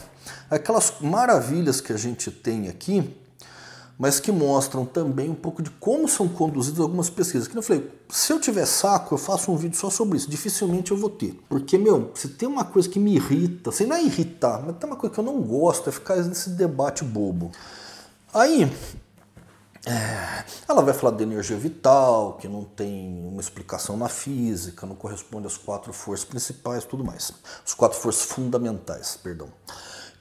Aquelas maravilhas que a gente tem aqui, mas que mostram também um pouco de como são conduzidas algumas pesquisas. Que eu falei, se eu tiver saco, eu faço um vídeo só sobre isso. Dificilmente eu vou ter. Porque, meu, se tem uma coisa que me irrita, sem não é irritar, mas tem uma coisa que eu não gosto, é ficar nesse debate bobo. Aí, é, ela vai falar de energia vital, que não tem uma explicação na física, não corresponde às quatro forças principais, tudo mais. As quatro forças fundamentais, perdão.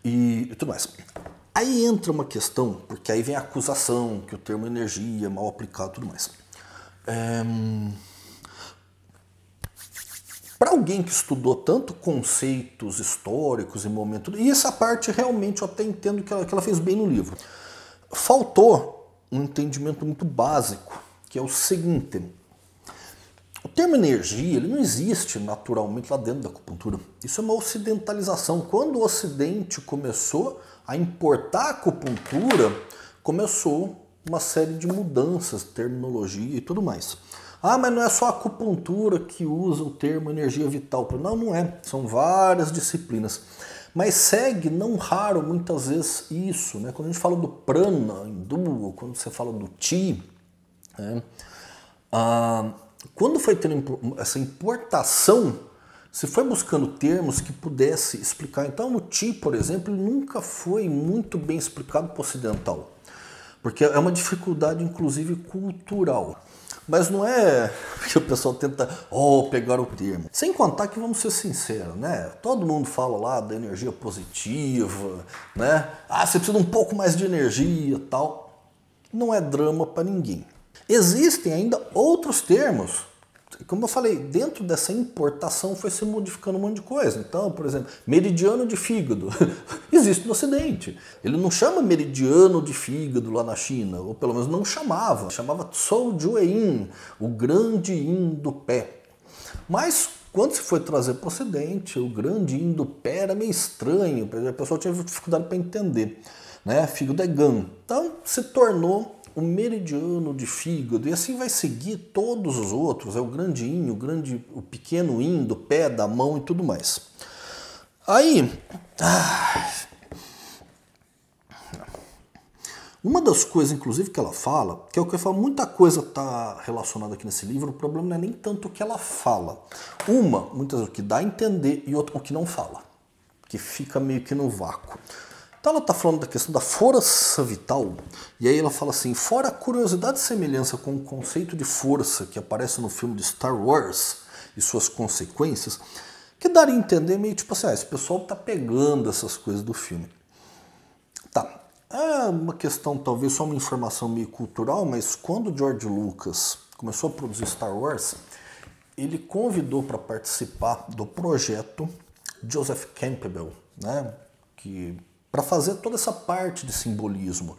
E, e tudo mais. Aí entra uma questão, porque aí vem a acusação, que o termo energia é mal aplicado e tudo mais. É... Para alguém que estudou tanto conceitos históricos e momentos... E essa parte realmente eu até entendo que ela, que ela fez bem no livro. Faltou um entendimento muito básico, que é o seguinte. O termo energia ele não existe naturalmente lá dentro da acupuntura. Isso é uma ocidentalização. Quando o Ocidente começou... a importar a acupuntura, começou uma série de mudanças, terminologia e tudo mais. Ah, mas não é só a acupuntura que usa o termo energia vital. Não, não é. São várias disciplinas. Mas segue, não raro, muitas vezes isso. Né? Quando a gente fala do prana hindu, quando você fala do chi, né? ah, quando foi tendo essa importação, se foi buscando termos que pudesse explicar. Então o Qi, por exemplo, nunca foi muito bem explicado para o ocidental. Porque é uma dificuldade, inclusive, cultural. Mas não é que o pessoal tenta oh, pegar o termo. Sem contar que, vamos ser sinceros, né? Todo mundo fala lá da energia positiva, né? Ah, você precisa de um pouco mais de energia e tal. Não é drama para ninguém. Existem ainda outros termos. Como eu falei, dentro dessa importação foi se modificando um monte de coisa. Então, por exemplo, meridiano de fígado existe no Ocidente. Ele não chama meridiano de fígado lá na China, ou pelo menos não chamava. Chamava Tsou Jue Yin, o grande yin do pé. Mas quando se foi trazer para o Ocidente, o grande yin do pé era meio estranho. A pessoa tinha dificuldade para entender, né? Fígado é gan. Então se tornou... o meridiano de fígado, e assim vai seguir todos os outros, é o grande yin, o, grande, o pequeno yin do pé, da mão e tudo mais. Aí, uma das coisas, inclusive, que ela fala, que é o que eu falo, muita coisa está relacionada aqui nesse livro, o problema não é nem tanto o que ela fala. Uma, muitas vezes, o que dá a entender, e outra, o que não fala, que fica meio que no vácuo. Então ela está falando da questão da força vital, e aí ela fala assim, fora a curiosidade e semelhança com o conceito de força que aparece no filme de Star Wars e suas consequências, que daria a entender meio tipo assim, ah, esse pessoal está pegando essas coisas do filme. Tá, é uma questão, talvez só uma informação meio cultural, mas quando George Lucas começou a produzir Star Wars, ele convidou para participar do projeto Joseph Campbell, né, que... para fazer toda essa parte de simbolismo.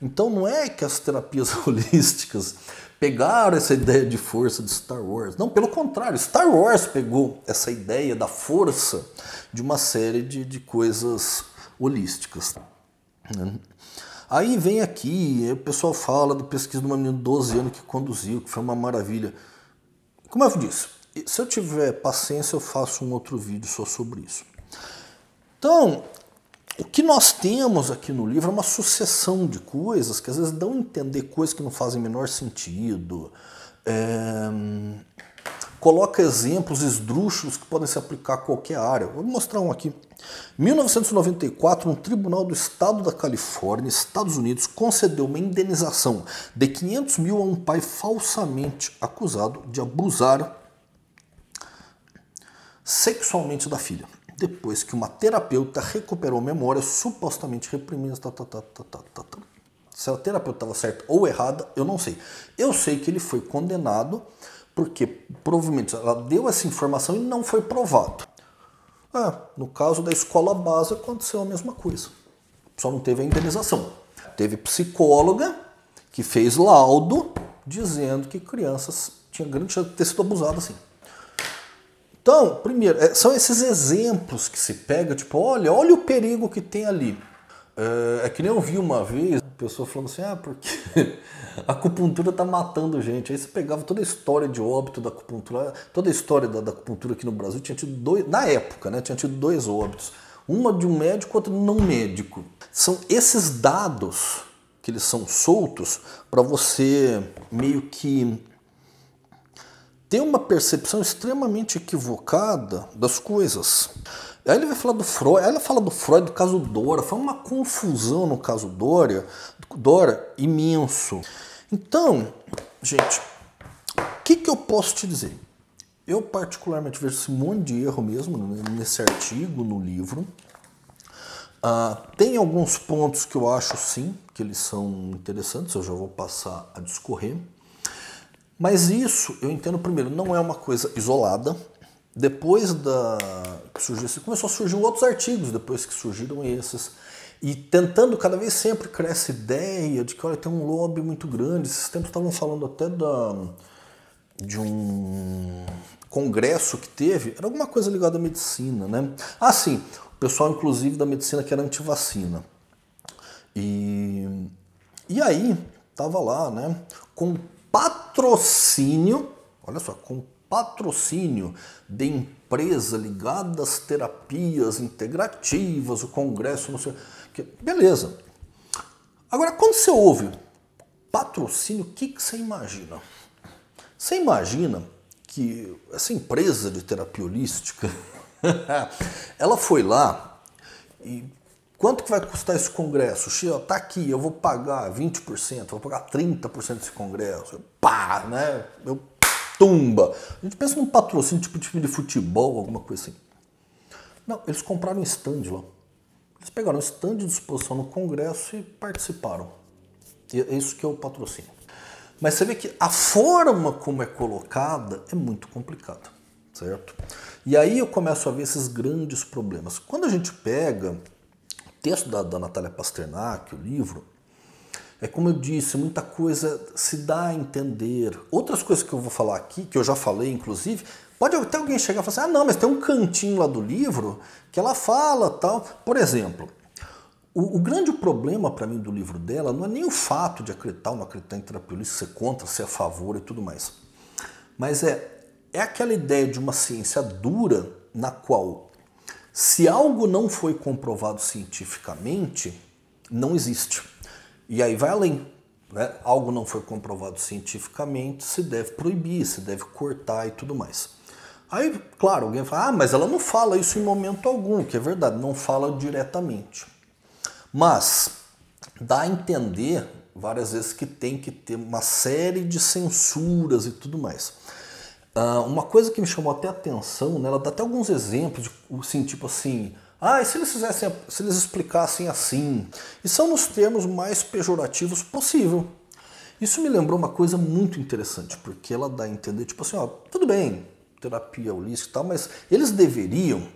Então não é que as terapias holísticas pegaram essa ideia de força de Star Wars. Não, pelo contrário, Star Wars pegou essa ideia da força de uma série de, de coisas holísticas. Aí vem aqui, aí o pessoal fala da pesquisa de uma menina de doze anos que conduziu, que foi uma maravilha. Como eu disse, se eu tiver paciência eu faço um outro vídeo só sobre isso. Então... o que nós temos aqui no livro é uma sucessão de coisas que às vezes dão a entender coisas que não fazem o menor sentido. É... Coloca exemplos esdrúxulos que podem se aplicar a qualquer área. Vou mostrar um aqui. mil novecentos e noventa e quatro, um tribunal do estado da Califórnia, Estados Unidos, concedeu uma indenização de quinhentos mil a um pai falsamente acusado de abusar sexualmente da filha, depois que uma terapeuta recuperou memória supostamente reprimida. Tá, tá, tá, tá, tá, tá. Se a terapeuta estava certa ou errada, eu não sei. Eu sei que ele foi condenado porque provavelmente ela deu essa informação e não foi provado. Ah, no caso da escola base aconteceu a mesma coisa. Só não teve a indenização. Teve psicóloga que fez laudo dizendo que crianças tinham grande chance de ter sido abusadas assim. Então, primeiro, são esses exemplos que se pega, tipo, olha, olha o perigo que tem ali. É, é que nem eu vi uma vez pessoa falando assim, ah, porque a acupuntura está matando gente. Aí você pegava toda a história de óbito da acupuntura, toda a história da, da acupuntura aqui no Brasil, tinha tido dois, na época, né, tinha tido dois óbitos. Uma de um médico, outra de um não médico. São esses dados que eles são soltos para você meio que ter uma percepção extremamente equivocada das coisas. Aí ele vai falar do Freud, aí ela fala do Freud, do caso Dora, foi uma confusão no caso Dora, Dora imenso. Então, gente, o que, que eu posso te dizer? Eu particularmente vejo esse monte de erro mesmo nesse artigo, no livro. Ah, tem alguns pontos que eu acho sim, que eles são interessantes, eu já vou passar a discorrer. Mas isso, eu entendo primeiro, não é uma coisa isolada. Depois da que surgiu, começou a surgir outros artigos, depois que surgiram esses. E tentando, cada vez sempre cresce ideia de que, olha, tem um lobby muito grande. Esses tempos estavam falando até da, de um congresso que teve, era alguma coisa ligada à medicina, né? Ah, sim, o pessoal, inclusive, da medicina que era antivacina. E, e aí, tava lá, né, com patrocínio, olha só, com patrocínio de empresa ligada às terapias integrativas, o congresso, não sei que, beleza. Agora, quando você ouve patrocínio, o que, que você imagina? Você imagina que essa empresa de terapia holística, ela foi lá e quanto que vai custar esse congresso? Xê, tá aqui, eu vou pagar vinte por cento, vou pagar trinta por cento desse congresso. Eu, pá, né? Eu tumba. A gente pensa num patrocínio tipo time de futebol, alguma coisa assim. Não, eles compraram um stand lá. Eles pegaram um stand de exposição no congresso e participaram. E é isso que é o patrocínio. Mas você vê que a forma como é colocada é muito complicada, certo? E aí eu começo a ver esses grandes problemas. Quando a gente pega o texto da, da Natália Pasternak, o livro, é como eu disse, muita coisa se dá a entender. Outras coisas que eu vou falar aqui, que eu já falei, inclusive, pode até alguém chegar e falar assim, ah, não, mas tem um cantinho lá do livro que ela fala tal. Por exemplo, o, o grande problema para mim do livro dela não é nem o fato de acreditar ou não acreditar em terapia holística, ser contra, ser a favor e tudo mais. Mas é, é aquela ideia de uma ciência dura na qual, se algo não foi comprovado cientificamente, não existe. E aí vai além, né? Algo não foi comprovado cientificamente, se deve proibir, se deve cortar e tudo mais. Aí, claro, alguém fala, ah, mas ela não fala isso em momento algum, que é verdade, não fala diretamente. Mas dá a entender várias vezes que tem que ter uma série de censuras e tudo mais. Ah, uma coisa que me chamou até a atenção, né? Ela dá até alguns exemplos, assim, tipo assim... Ah, e se eles fizessem, se eles explicassem assim? E são nos termos mais pejorativos possível. Isso me lembrou uma coisa muito interessante, porque ela dá a entender, tipo assim, ó, tudo bem, terapia holística e tal, mas eles deveriam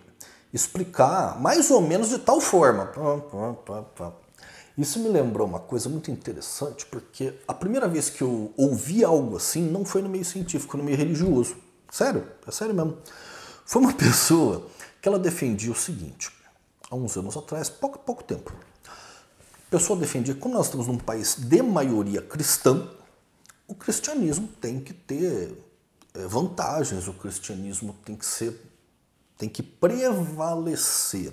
explicar mais ou menos de tal forma. Isso me lembrou uma coisa muito interessante, porque a primeira vez que eu ouvi algo assim não foi no meio científico, no meio religioso. Sério, é sério mesmo. Foi uma pessoa... que ela defendia o seguinte, há uns anos atrás, pouco, pouco tempo, a pessoa defendia que como nós estamos num país de maioria cristã, o cristianismo tem que ter é, vantagens, o cristianismo tem que ser, tem que prevalecer.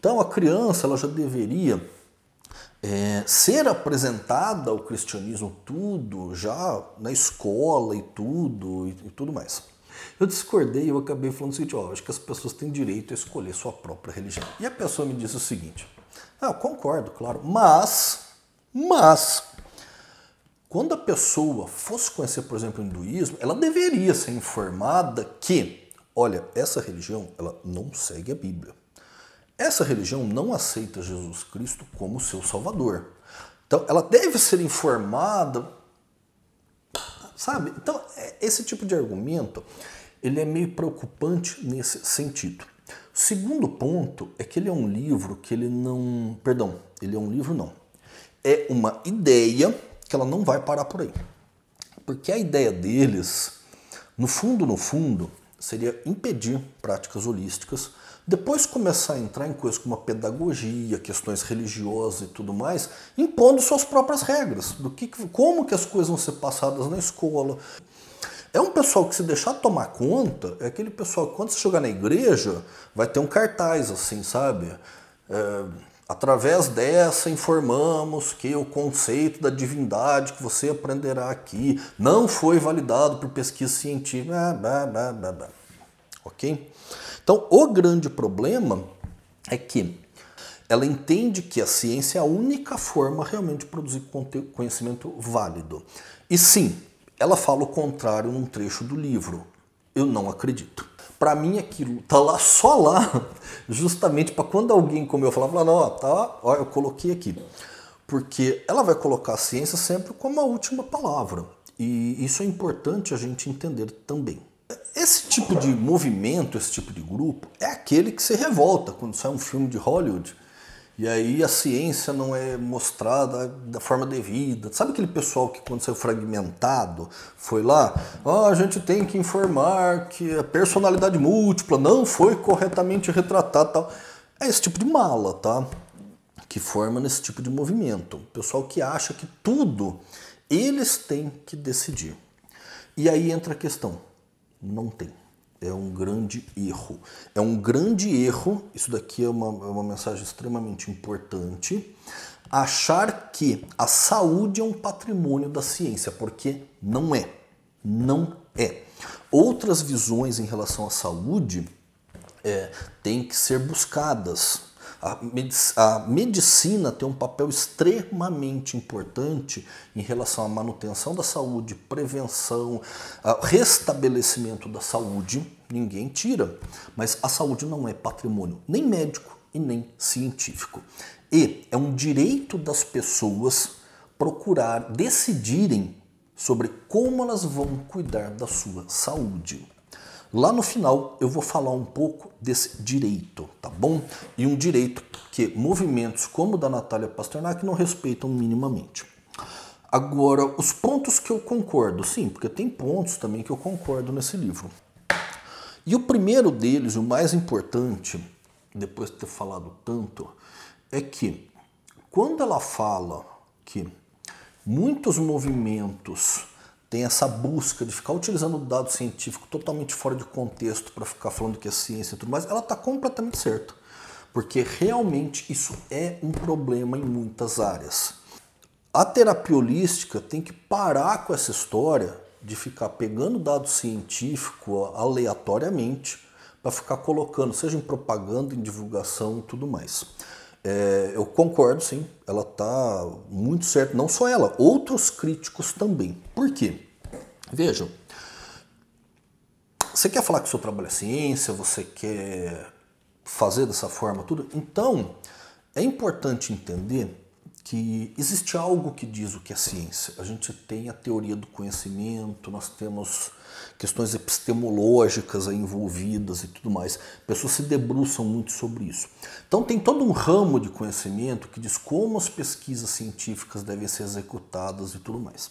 Então a criança ela já deveria é, ser apresentada ao cristianismo tudo, já na escola e tudo, e, e tudo mais. Eu discordei, eu acabei falando o seguinte, ó, acho que as pessoas têm direito a escolher sua própria religião. E a pessoa me disse o seguinte, ah, eu concordo, claro, mas, mas, quando a pessoa fosse conhecer, por exemplo, o hinduísmo, ela deveria ser informada que, olha, essa religião, ela não segue a Bíblia. Essa religião não aceita Jesus Cristo como seu salvador. Então, ela deve ser informada... Sabe? Então, esse tipo de argumento, ele é meio preocupante nesse sentido. O segundo ponto é que ele é um livro que ele não... Perdão, ele é um livro não. É uma ideia que ela não vai parar por aí. Porque a ideia deles, no fundo, no fundo, seria impedir práticas holísticas, Depois começar a entrar em coisas como a pedagogia, questões religiosas e tudo mais, impondo suas próprias regras, do que, como que as coisas vão ser passadas na escola. É um pessoal que, se deixar tomar conta, é aquele pessoal que, quando você chegar na igreja, vai ter um cartaz assim, sabe? É, através dessa informamos que o conceito da divindade que você aprenderá aqui não foi validado por pesquisa científica. Blá, blá, blá, blá. Ok? Então, o grande problema é que ela entende que a ciência é a única forma realmente de produzir conhecimento válido. E sim, ela fala o contrário num trecho do livro. Eu não acredito. Para mim, aquilo tá lá só lá, justamente para quando alguém como eu falar, falar, não, ó, tá, ó, eu coloquei aqui. Porque ela vai colocar a ciência sempre como a última palavra. E isso é importante a gente entender também. Esse tipo de movimento, esse tipo de grupo, é aquele que se revolta quando sai um filme de Hollywood. E aí a ciência não é mostrada da forma devida. Sabe aquele pessoal que, quando saiu Fragmentado, foi lá? Oh, a gente tem que informar que a personalidade múltipla não foi corretamente retratada. Tal. É esse tipo de mala, tá? Que forma nesse tipo de movimento. O pessoal que acha que tudo eles têm que decidir. E aí entra a questão. Não tem. É um grande erro. É um grande erro, isso daqui é uma, é uma mensagem extremamente importante, achar que a saúde é um patrimônio da ciência, porque não é. Não é. Outras visões em relação à saúde é, têm que ser buscadas. A, medic, a medicina tem um papel extremamente importante em relação à manutenção da saúde, prevenção, restabelecimento da saúde. Ninguém tira, mas a saúde não é patrimônio nem médico e nem científico. E é um direito das pessoas procurar, decidirem sobre como elas vão cuidar da sua saúde. Lá no final eu vou falar um pouco desse direito, tá bom? E um direito que movimentos como o da Natália Pasternak não respeitam minimamente. Agora, os pontos que eu concordo, sim, porque tem pontos também que eu concordo nesse livro. E o primeiro deles, o mais importante, depois de ter falado tanto, é que quando ela fala que muitos movimentos tem essa busca de ficar utilizando o dado científico totalmente fora de contexto para ficar falando que é ciência e tudo mais, ela está completamente certa. Porque realmente isso é um problema em muitas áreas. A terapia holística tem que parar com essa história de ficar pegando dado científico aleatoriamente para ficar colocando, seja em propaganda, em divulgação e tudo mais. É, eu concordo, sim, ela está muito certa, não só ela, outros críticos também. Por quê? Vejam, você quer falar que o seu trabalho é ciência, você quer fazer dessa forma tudo, então é importante entender que existe algo que diz o que é ciência. A gente tem a teoria do conhecimento, nós temos questões epistemológicas aí envolvidas e tudo mais. Pessoas se debruçam muito sobre isso. Então tem todo um ramo de conhecimento que diz como as pesquisas científicas devem ser executadas e tudo mais.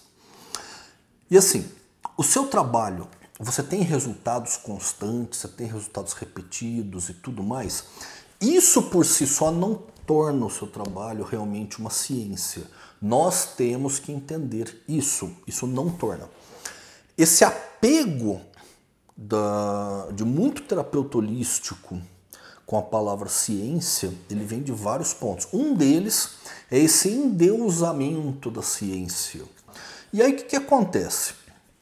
E assim, o seu trabalho, você tem resultados constantes, você tem resultados repetidos e tudo mais. Isso por si só não torna o seu trabalho realmente uma ciência. Nós temos que entender isso. Isso não torna. Esse apego da, de muito terapeuta holístico com a palavra ciência, ele vem de vários pontos. Um deles é esse endeusamento da ciência. E aí o que, que acontece?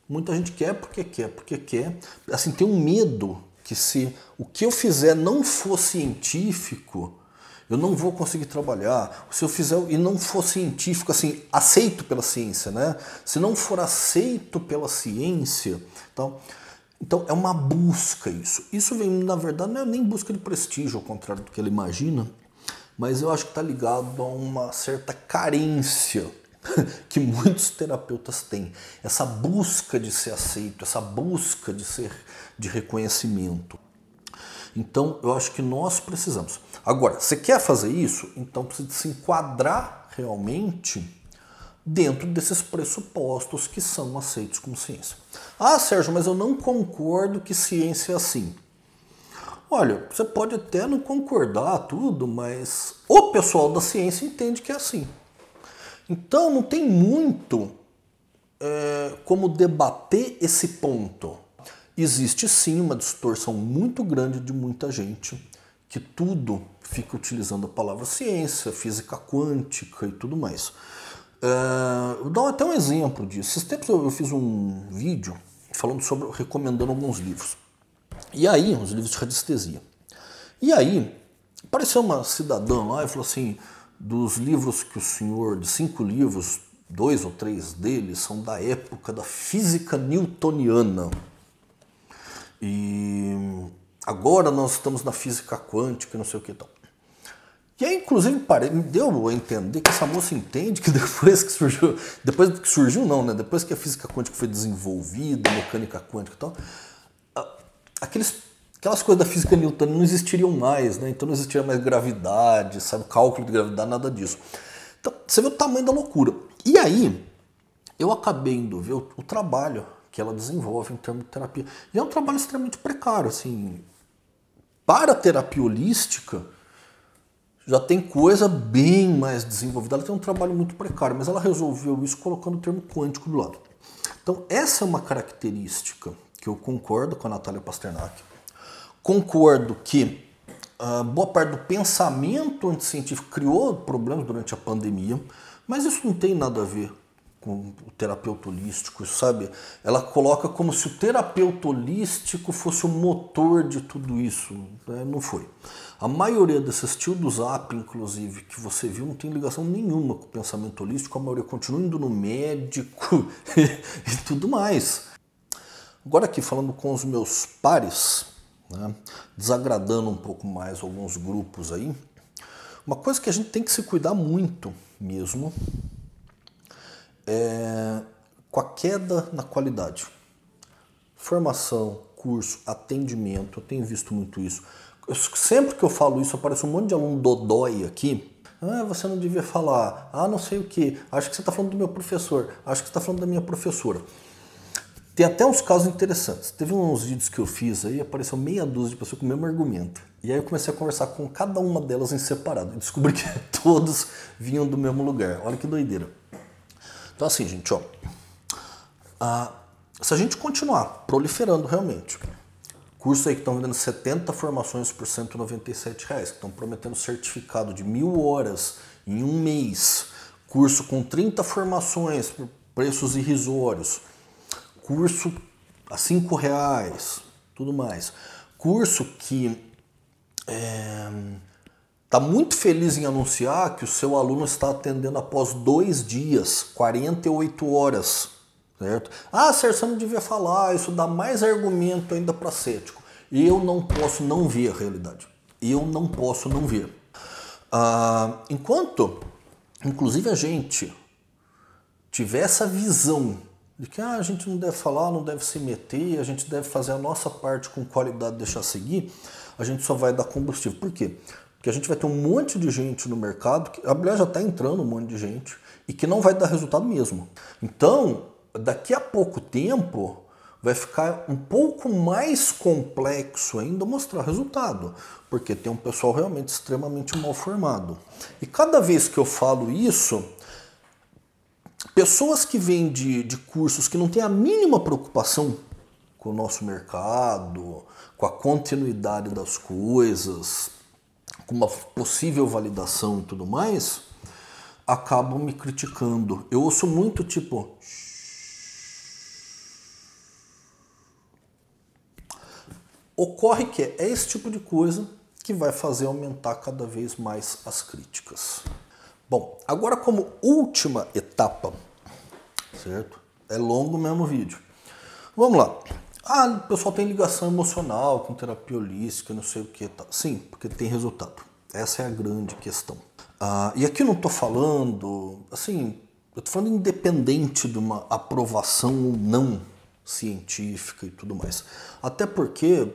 Muita gente quer porque quer, porque quer. Assim, tem um medo que se o que eu fizer não for científico, eu não vou conseguir trabalhar. Se eu fizer e não for científico, assim, aceito pela ciência, né? Se não for aceito pela ciência, então, então é uma busca isso. Isso vem, na verdade, não é nem busca de prestígio, ao contrário do que ela imagina, mas eu acho que está ligado a uma certa carência que muitos terapeutas têm. Essa busca de ser aceito, essa busca de ser de reconhecimento. Então, eu acho que nós precisamos. Agora, você quer fazer isso? Então, precisa se enquadrar realmente dentro desses pressupostos que são aceitos como ciência. Ah, Sérgio, mas eu não concordo que ciência é assim. Olha, você pode até não concordar tudo, mas o pessoal da ciência entende que é assim. Então não tem muito é, como debater esse ponto. Existe sim uma distorção muito grande de muita gente que tudo fica utilizando a palavra ciência, física quântica e tudo mais. É, vou dar até um exemplo disso. Esses tempos eu fiz um vídeo falando sobre, recomendando alguns livros. E aí, uns livros de radiestesia. E aí, apareceu uma cidadã lá e falou assim, dos livros que o senhor, de cinco livros, dois ou três deles são da época da física newtoniana. E agora nós estamos na física quântica, não sei o que tal. E aí, inclusive, me deu a entender que essa moça entende que depois que surgiu, depois que surgiu não, né? Depois que a física quântica foi desenvolvida, mecânica quântica e tal, Aqueles, aquelas coisas da física newtoniana não existiriam mais, né? Então não existiria mais gravidade, sabe? Cálculo de gravidade, nada disso. Então, você vê o tamanho da loucura. E aí, eu acabei indo ver o, o trabalho que ela desenvolve em termos de terapia. E é um trabalho extremamente precário, assim. Para a terapia holística, já tem coisa bem mais desenvolvida. Ela tem um trabalho muito precário, mas ela resolveu isso colocando o termo quântico do lado. Então, essa é uma característica que eu concordo com a Natália Pasternak. Concordo que a boa parte do pensamento anticientífico criou problemas durante a pandemia, mas isso não tem nada a ver com o terapeuta holístico, sabe? Ela coloca como se o terapeuta holístico fosse o motor de tudo isso, né? Não foi. A maioria desses tildos app, inclusive, que você viu, não tem ligação nenhuma com o pensamento holístico, a maioria continua indo no médico e tudo mais. Agora aqui, falando com os meus pares, né, desagradando um pouco mais alguns grupos aí, uma coisa que a gente tem que se cuidar muito mesmo é com a queda na qualidade. Formação, curso, atendimento, eu tenho visto muito isso. Eu, sempre que eu falo isso, aparece um monte de aluno dodói aqui. Ah, você não devia falar, ah, não sei o que, acho que você está falando do meu professor, acho que você está falando da minha professora. Tem até uns casos interessantes. Teve uns vídeos que eu fiz aí, apareceu meia dúzia de pessoas com o mesmo argumento. E aí eu comecei a conversar com cada uma delas em separado. E descobri que todos vinham do mesmo lugar. Olha que doideira. Então assim, gente, ó. Ah, se a gente continuar proliferando realmente, curso aí que estão vendendo setenta formações por cento e noventa e sete reais, que estão prometendo certificado de mil horas em um mês, curso com trinta formações por preços irrisórios, curso a cinco reais, tudo mais. Curso que está é, muito feliz em anunciar que o seu aluno está atendendo após dois dias, quarenta e oito horas, certo? Ah, Sérgio, você não devia falar, isso dá mais argumento ainda para cético. Eu não posso não ver a realidade. Eu não posso não ver. Ah, enquanto, inclusive, a gente tiver essa visão de que ah, a gente não deve falar, não deve se meter, a gente deve fazer a nossa parte com qualidade, deixar seguir, a gente só vai dar combustível. Por quê? Porque a gente vai ter um monte de gente no mercado, que, aliás, já está entrando um monte de gente, e que não vai dar resultado mesmo. Então, daqui a pouco tempo, vai ficar um pouco mais complexo ainda mostrar resultado, porque tem um pessoal realmente extremamente mal formado. E cada vez que eu falo isso, pessoas que vêm de, de cursos que não têm a mínima preocupação com o nosso mercado, com a continuidade das coisas, com uma possível validação e tudo mais, acabam me criticando. Eu ouço muito tipo... Ocorre que é esse tipo de coisa que vai fazer aumentar cada vez mais as críticas. Bom, agora como última etapa, certo? É longo mesmo o vídeo. Vamos lá. Ah, o pessoal tem ligação emocional com terapia holística, não sei o que. Tá. Sim, porque tem resultado. Essa é a grande questão. Ah, e aqui eu não estou falando, assim, eu estou falando independente de uma aprovação ou não científica e tudo mais. Até porque,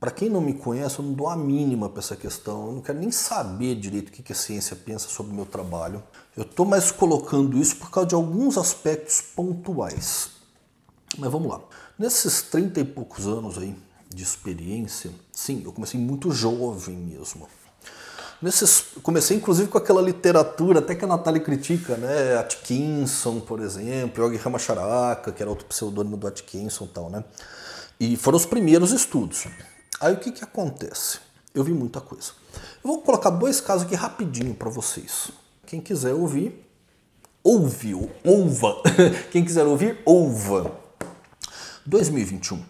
para quem não me conhece, eu não dou a mínima para essa questão. Eu não quero nem saber direito o que a ciência pensa sobre o meu trabalho. Eu estou mais colocando isso por causa de alguns aspectos pontuais. Mas vamos lá. Nesses trinta e poucos anos aí de experiência, sim, eu comecei muito jovem mesmo. Nesses, comecei inclusive com aquela literatura, até que a Natália critica, né? Atkinson, por exemplo, Yogi Ramacharaka, que era outro pseudônimo do Atkinson e tal, né? E foram os primeiros estudos. Aí o que que acontece? Eu vi muita coisa. Eu vou colocar dois casos aqui rapidinho para vocês. Quem quiser ouvir, ouviu, ouva. Quem quiser ouvir, ouva. dois mil e vinte e um.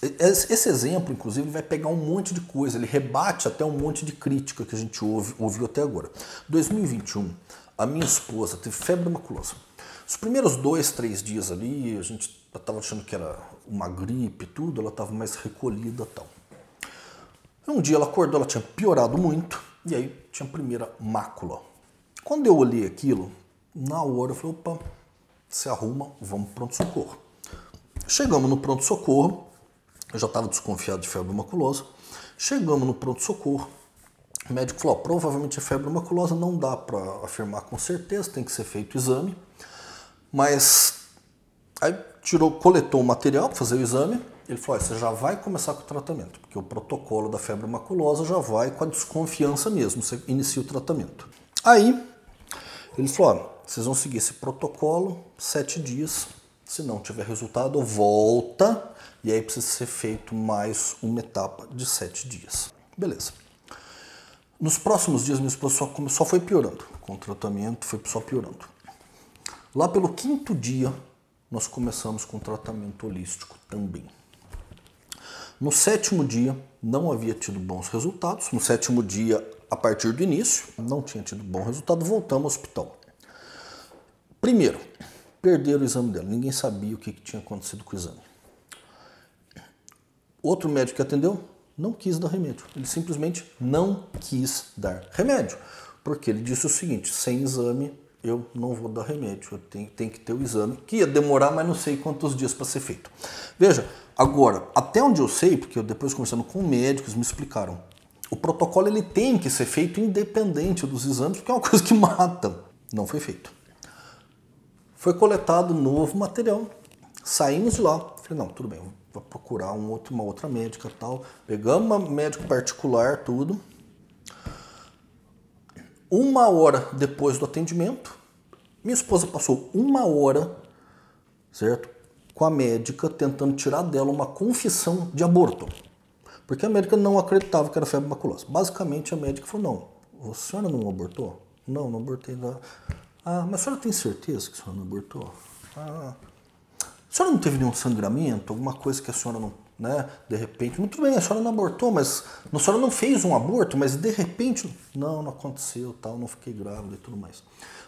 Esse exemplo, inclusive, vai pegar um monte de coisa, ele rebate até um monte de crítica que a gente ouve, ouviu até agora. dois mil e vinte e um, a minha esposa teve febre maculosa. Os primeiros dois, três dias ali, a gente estava achando que era uma gripe e tudo, ela estava mais recolhida e tal. Um dia ela acordou, ela tinha piorado muito, e aí tinha a primeira mácula. Quando eu olhei aquilo, na hora eu falei, opa, se arruma, vamos para o pronto-socorro. Chegamos no pronto-socorro, eu já estava desconfiado de febre maculosa. Chegamos no pronto-socorro, o médico falou, oh, provavelmente é febre maculosa, não dá para afirmar com certeza, tem que ser feito o exame. Mas aí tirou, coletou o material para fazer o exame, ele falou, oh, você já vai começar com o tratamento, porque o protocolo da febre maculosa já vai com a desconfiança mesmo, você inicia o tratamento. Aí ele falou, oh, vocês vão seguir esse protocolo, sete dias, se não tiver resultado, volta. E aí precisa ser feito mais uma etapa de sete dias. Beleza. Nos próximos dias, minha esposa só, só foi piorando. Com o tratamento, foi só piorando. Lá pelo quinto dia, nós começamos com o tratamento holístico também. No sétimo dia, não havia tido bons resultados. No sétimo dia, a partir do início, não tinha tido bom resultado. Voltamos ao hospital. Primeiro, perderam o exame dela. Ninguém sabia o que tinha acontecido com o exame. Outro médico que atendeu não quis dar remédio. Ele simplesmente não quis dar remédio. Porque ele disse o seguinte, sem exame eu não vou dar remédio. Eu tenho, tenho que ter o exame, que ia demorar, mas não sei quantos dias para ser feito. Veja, agora, até onde eu sei, porque eu depois conversando com médicos me explicaram, o protocolo ele tem que ser feito independente dos exames, porque é uma coisa que mata. Não foi feito. Foi coletado novo material. Saímos de lá. Falei, não, tudo bem, vou procurar um outro, uma outra médica tal. Pegamos uma médica particular, tudo. Uma hora depois do atendimento, minha esposa passou uma hora, certo? Com a médica tentando tirar dela uma confissão de aborto. Porque a médica não acreditava que era febre maculosa. Basicamente a médica falou, não, a senhora não abortou? Não, não abortei nada. Ah, mas a senhora tem certeza que a senhora não abortou? Ah... A senhora não teve nenhum sangramento, alguma coisa que a senhora não, né, de repente... Muito bem, a senhora não abortou, mas... A senhora não fez um aborto, mas de repente... Não, não aconteceu, tal, não fiquei grávida e tudo mais.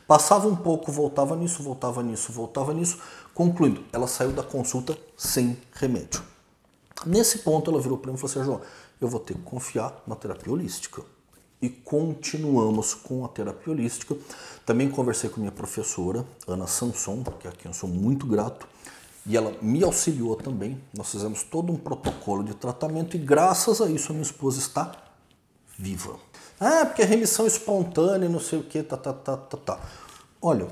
Passava um pouco, voltava nisso, voltava nisso, voltava nisso. Concluindo, ela saiu da consulta sem remédio. Nesse ponto, ela virou para mim e falou assim, João, eu vou ter que confiar na terapia holística. E continuamos com a terapia holística. Também conversei com minha professora, Ana Samson, que aqui eu sou muito grato. E ela me auxiliou também, nós fizemos todo um protocolo de tratamento e graças a isso a minha esposa está viva. Ah, porque é remissão espontânea, não sei o que, tá, tá, tá, tá, tá. Olha,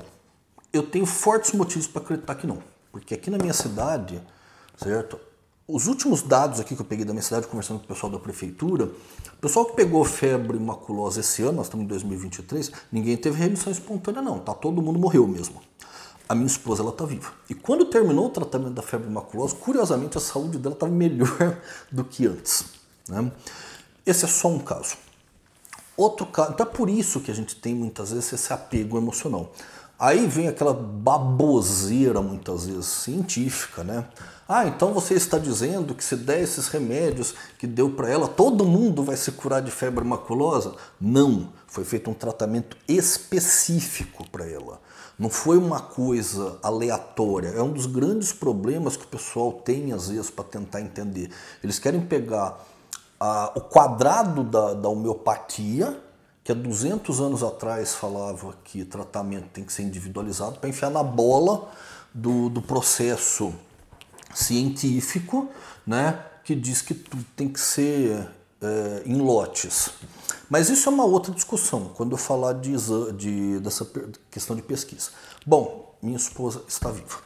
eu tenho fortes motivos para acreditar que não. Porque aqui na minha cidade, certo? Os últimos dados aqui que eu peguei da minha cidade, conversando com o pessoal da prefeitura, o pessoal que pegou febre maculosa esse ano, nós estamos em dois mil e vinte e três, ninguém teve remissão espontânea não, tá? Todo mundo morreu mesmo. A minha esposa, ela tá viva. E quando terminou o tratamento da febre maculosa, curiosamente, a saúde dela estava melhor do que antes. Né? Esse é só um caso. Outro caso... Então é por isso que a gente tem, muitas vezes, esse apego emocional. Aí vem aquela baboseira, muitas vezes, científica, né? Ah, então você está dizendo que se der esses remédios que deu para ela, todo mundo vai se curar de febre maculosa? Não. Foi feito um tratamento específico para ela. Não foi uma coisa aleatória. É um dos grandes problemas que o pessoal tem, às vezes, para tentar entender. Eles querem pegar a, o quadrado da, da homeopatia, que há duzentos anos atrás falava que tratamento tem que ser individualizado, para enfiar na bola do, do processo científico, né, que diz que tudo tem que ser é, em lotes. Mas isso é uma outra discussão, quando eu falar de, de, dessa questão de pesquisa. Bom, minha esposa está viva.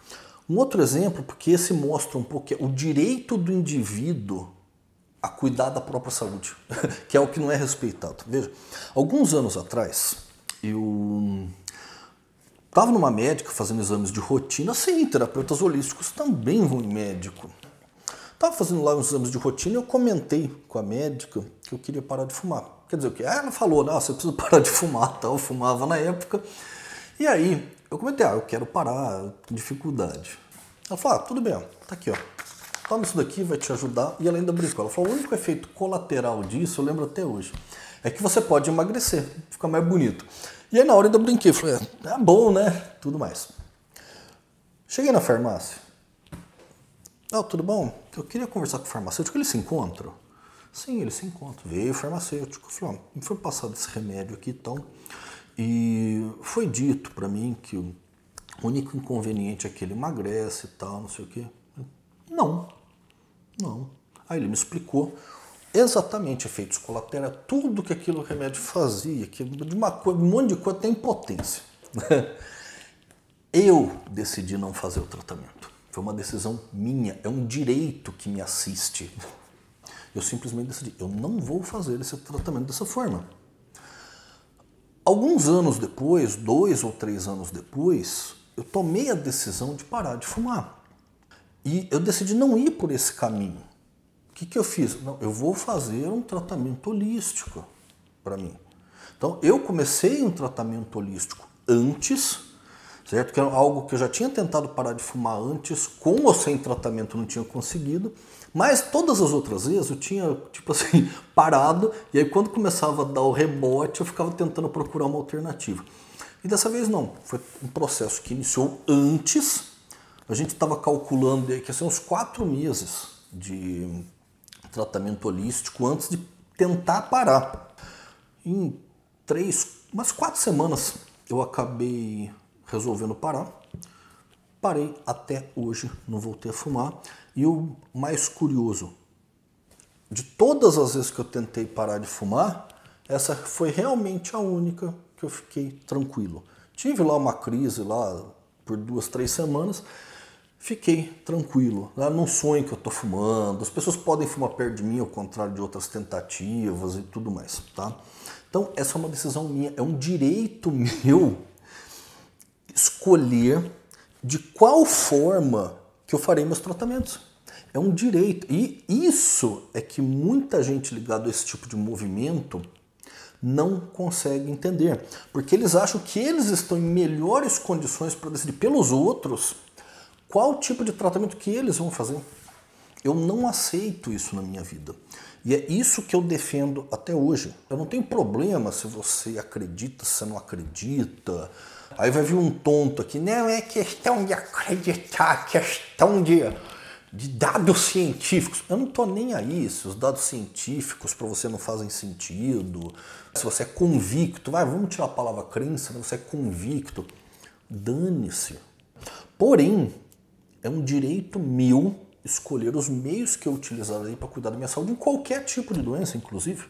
Um outro exemplo, porque esse mostra um pouco que é o direito do indivíduo a cuidar da própria saúde, que é o que não é respeitado. Veja, alguns anos atrás, eu estava numa médica fazendo exames de rotina, sim, terapeutas holísticos também vão em médico. Estava fazendo lá uns exames de rotina e eu comentei com a médica que eu queria parar de fumar. Quer dizer, o que? Ela falou, não, você precisa parar de fumar, tal. Eu fumava na época. E aí, eu comentei, ah, eu quero parar, com dificuldade. Ela falou, ah, tudo bem, ó, tá aqui, ó. Toma isso daqui, vai te ajudar. E ela ainda brincou. Ela falou, o único efeito colateral disso, eu lembro até hoje, é que você pode emagrecer, fica mais bonito. E aí na hora eu ainda brinquei, falei, é bom, né? Tudo mais. Cheguei na farmácia. Ah, tudo bom? Eu queria conversar com o farmacêutico, ele se encontra? Sim, ele se encontra. Veio o farmacêutico, falou, oh, me foi passado esse remédio aqui, então. E foi dito pra mim que o único inconveniente é que ele emagrece e tal, não sei o quê. Não, não. Aí ele me explicou exatamente efeitos colaterais, tudo que aquilo remédio fazia, que de uma coisa, um monte de coisa tem impotência. Eu decidi não fazer o tratamento. Foi uma decisão minha, é um direito que me assiste. Eu simplesmente decidi, eu não vou fazer esse tratamento dessa forma. Alguns anos depois, dois ou três anos depois, eu tomei a decisão de parar de fumar. E eu decidi não ir por esse caminho. O que, que eu fiz? Não, eu vou fazer um tratamento holístico para mim. Então, eu comecei um tratamento holístico antes, certo? Que era algo que eu já tinha tentado parar de fumar antes, com ou sem tratamento não tinha conseguido, mas todas as outras vezes eu tinha, tipo assim, parado, e aí quando começava a dar o rebote, eu ficava tentando procurar uma alternativa. E dessa vez não, foi um processo que iniciou antes. A gente estava calculando que ia ser uns quatro meses de tratamento holístico antes de tentar parar. Em três, umas quatro semanas eu acabei resolvendo parar. Parei até hoje, não voltei a fumar. E o mais curioso, de todas as vezes que eu tentei parar de fumar, essa foi realmente a única que eu fiquei tranquilo. Tive lá uma crise lá por duas, três semanas. Fiquei tranquilo, não sonho que eu tô fumando, as pessoas podem fumar perto de mim, ao contrário de outras tentativas e tudo mais, tá? Então, essa é uma decisão minha, é um direito meu escolher de qual forma que eu farei meus tratamentos. É um direito, e isso é que muita gente ligada a esse tipo de movimento não consegue entender, porque eles acham que eles estão em melhores condições para decidir pelos outros qual tipo de tratamento que eles vão fazer. Eu não aceito isso na minha vida. E é isso que eu defendo até hoje. Eu não tenho problema se você acredita, se você não acredita. Aí vai vir um tonto aqui, não é questão de acreditar, é questão de, de dados científicos. Eu não estou nem aí se os dados científicos para você não fazem sentido. Se você é convicto, vai, vamos tirar a palavra crença, você é convicto. Dane-se. Porém, é um direito meu escolher os meios que eu utilizarei para cuidar da minha saúde, em qualquer tipo de doença, inclusive.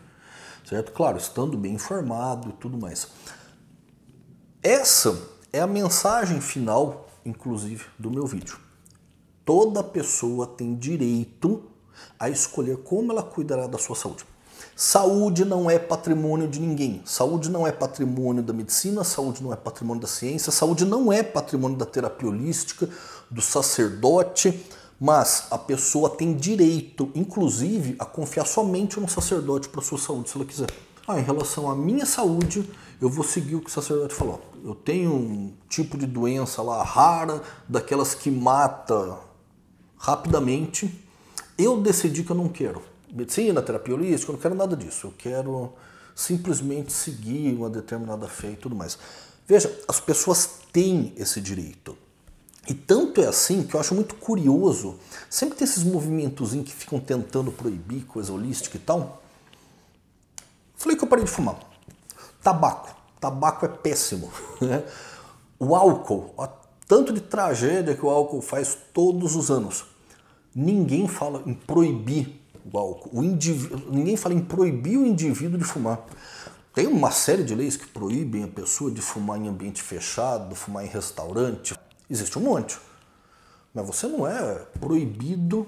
Certo? Claro, estando bem informado e tudo mais. Essa é a mensagem final, inclusive, do meu vídeo. Toda pessoa tem direito a escolher como ela cuidará da sua saúde. Saúde não é patrimônio de ninguém. Saúde não é patrimônio da medicina, saúde não é patrimônio da ciência, saúde não é patrimônio da terapia holística, do sacerdote, mas a pessoa tem direito, inclusive, a confiar somente no sacerdote para a sua saúde, se ela quiser. Ah, em relação à minha saúde, eu vou seguir o que o sacerdote falou. Eu tenho um tipo de doença lá rara, daquelas que mata rapidamente. Eu decidi que eu não quero medicina, terapia holística, eu não quero nada disso. Eu quero simplesmente seguir uma determinada fé e tudo mais. Veja, as pessoas têm esse direito. E tanto é assim que eu acho muito curioso, sempre tem esses movimentos que ficam tentando proibir coisa holística e tal. Falei que eu parei de fumar. Tabaco. Tabaco é péssimo. Né? O álcool, ó, tanto de tragédia que o álcool faz todos os anos. Ninguém fala em proibir o álcool. O indivíduo, ninguém fala em proibir o indivíduo de fumar. Tem uma série de leis que proíbem a pessoa de fumar em ambiente fechado, fumar em restaurante. Existe um monte, mas você não é proibido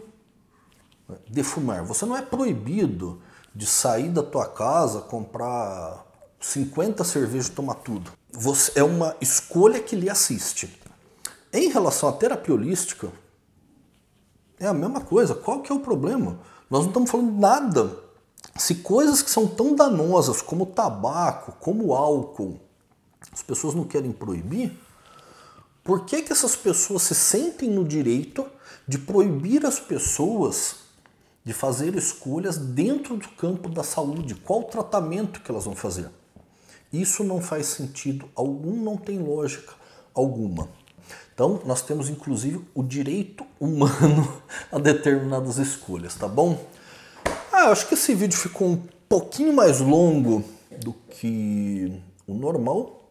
de fumar. Você não é proibido de sair da tua casa, comprar cinquenta cervejas e tomar tudo. Você, é uma escolha que lhe assiste. Em relação à terapia holística, é a mesma coisa. Qual que é o problema? Nós não estamos falando nada. Se coisas que são tão danosas como tabaco, como álcool, as pessoas não querem proibir, por que que essas pessoas se sentem no direito de proibir as pessoas de fazer escolhas dentro do campo da saúde? Qual o tratamento que elas vão fazer? Isso não faz sentido algum, não tem lógica alguma. Então, nós temos, inclusive, o direito humano a determinadas escolhas, tá bom? Ah, eu acho que esse vídeo ficou um pouquinho mais longo do que o normal.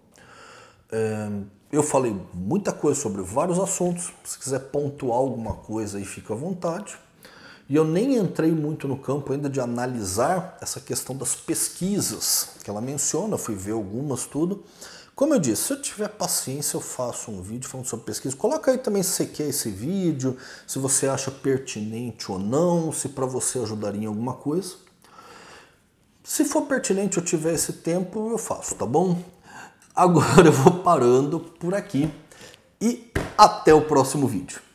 É, eu falei muita coisa sobre vários assuntos. Se quiser pontuar alguma coisa aí, fica à vontade. E eu nem entrei muito no campo ainda de analisar essa questão das pesquisas que ela menciona. Eu fui ver algumas, tudo. Como eu disse, se eu tiver paciência, eu faço um vídeo falando sobre pesquisa. Coloca aí também se você quer esse vídeo, se você acha pertinente ou não, se para você ajudaria em alguma coisa. Se for pertinente, eu tiver esse tempo, eu faço, tá bom? Agora eu vou parando por aqui e até o próximo vídeo.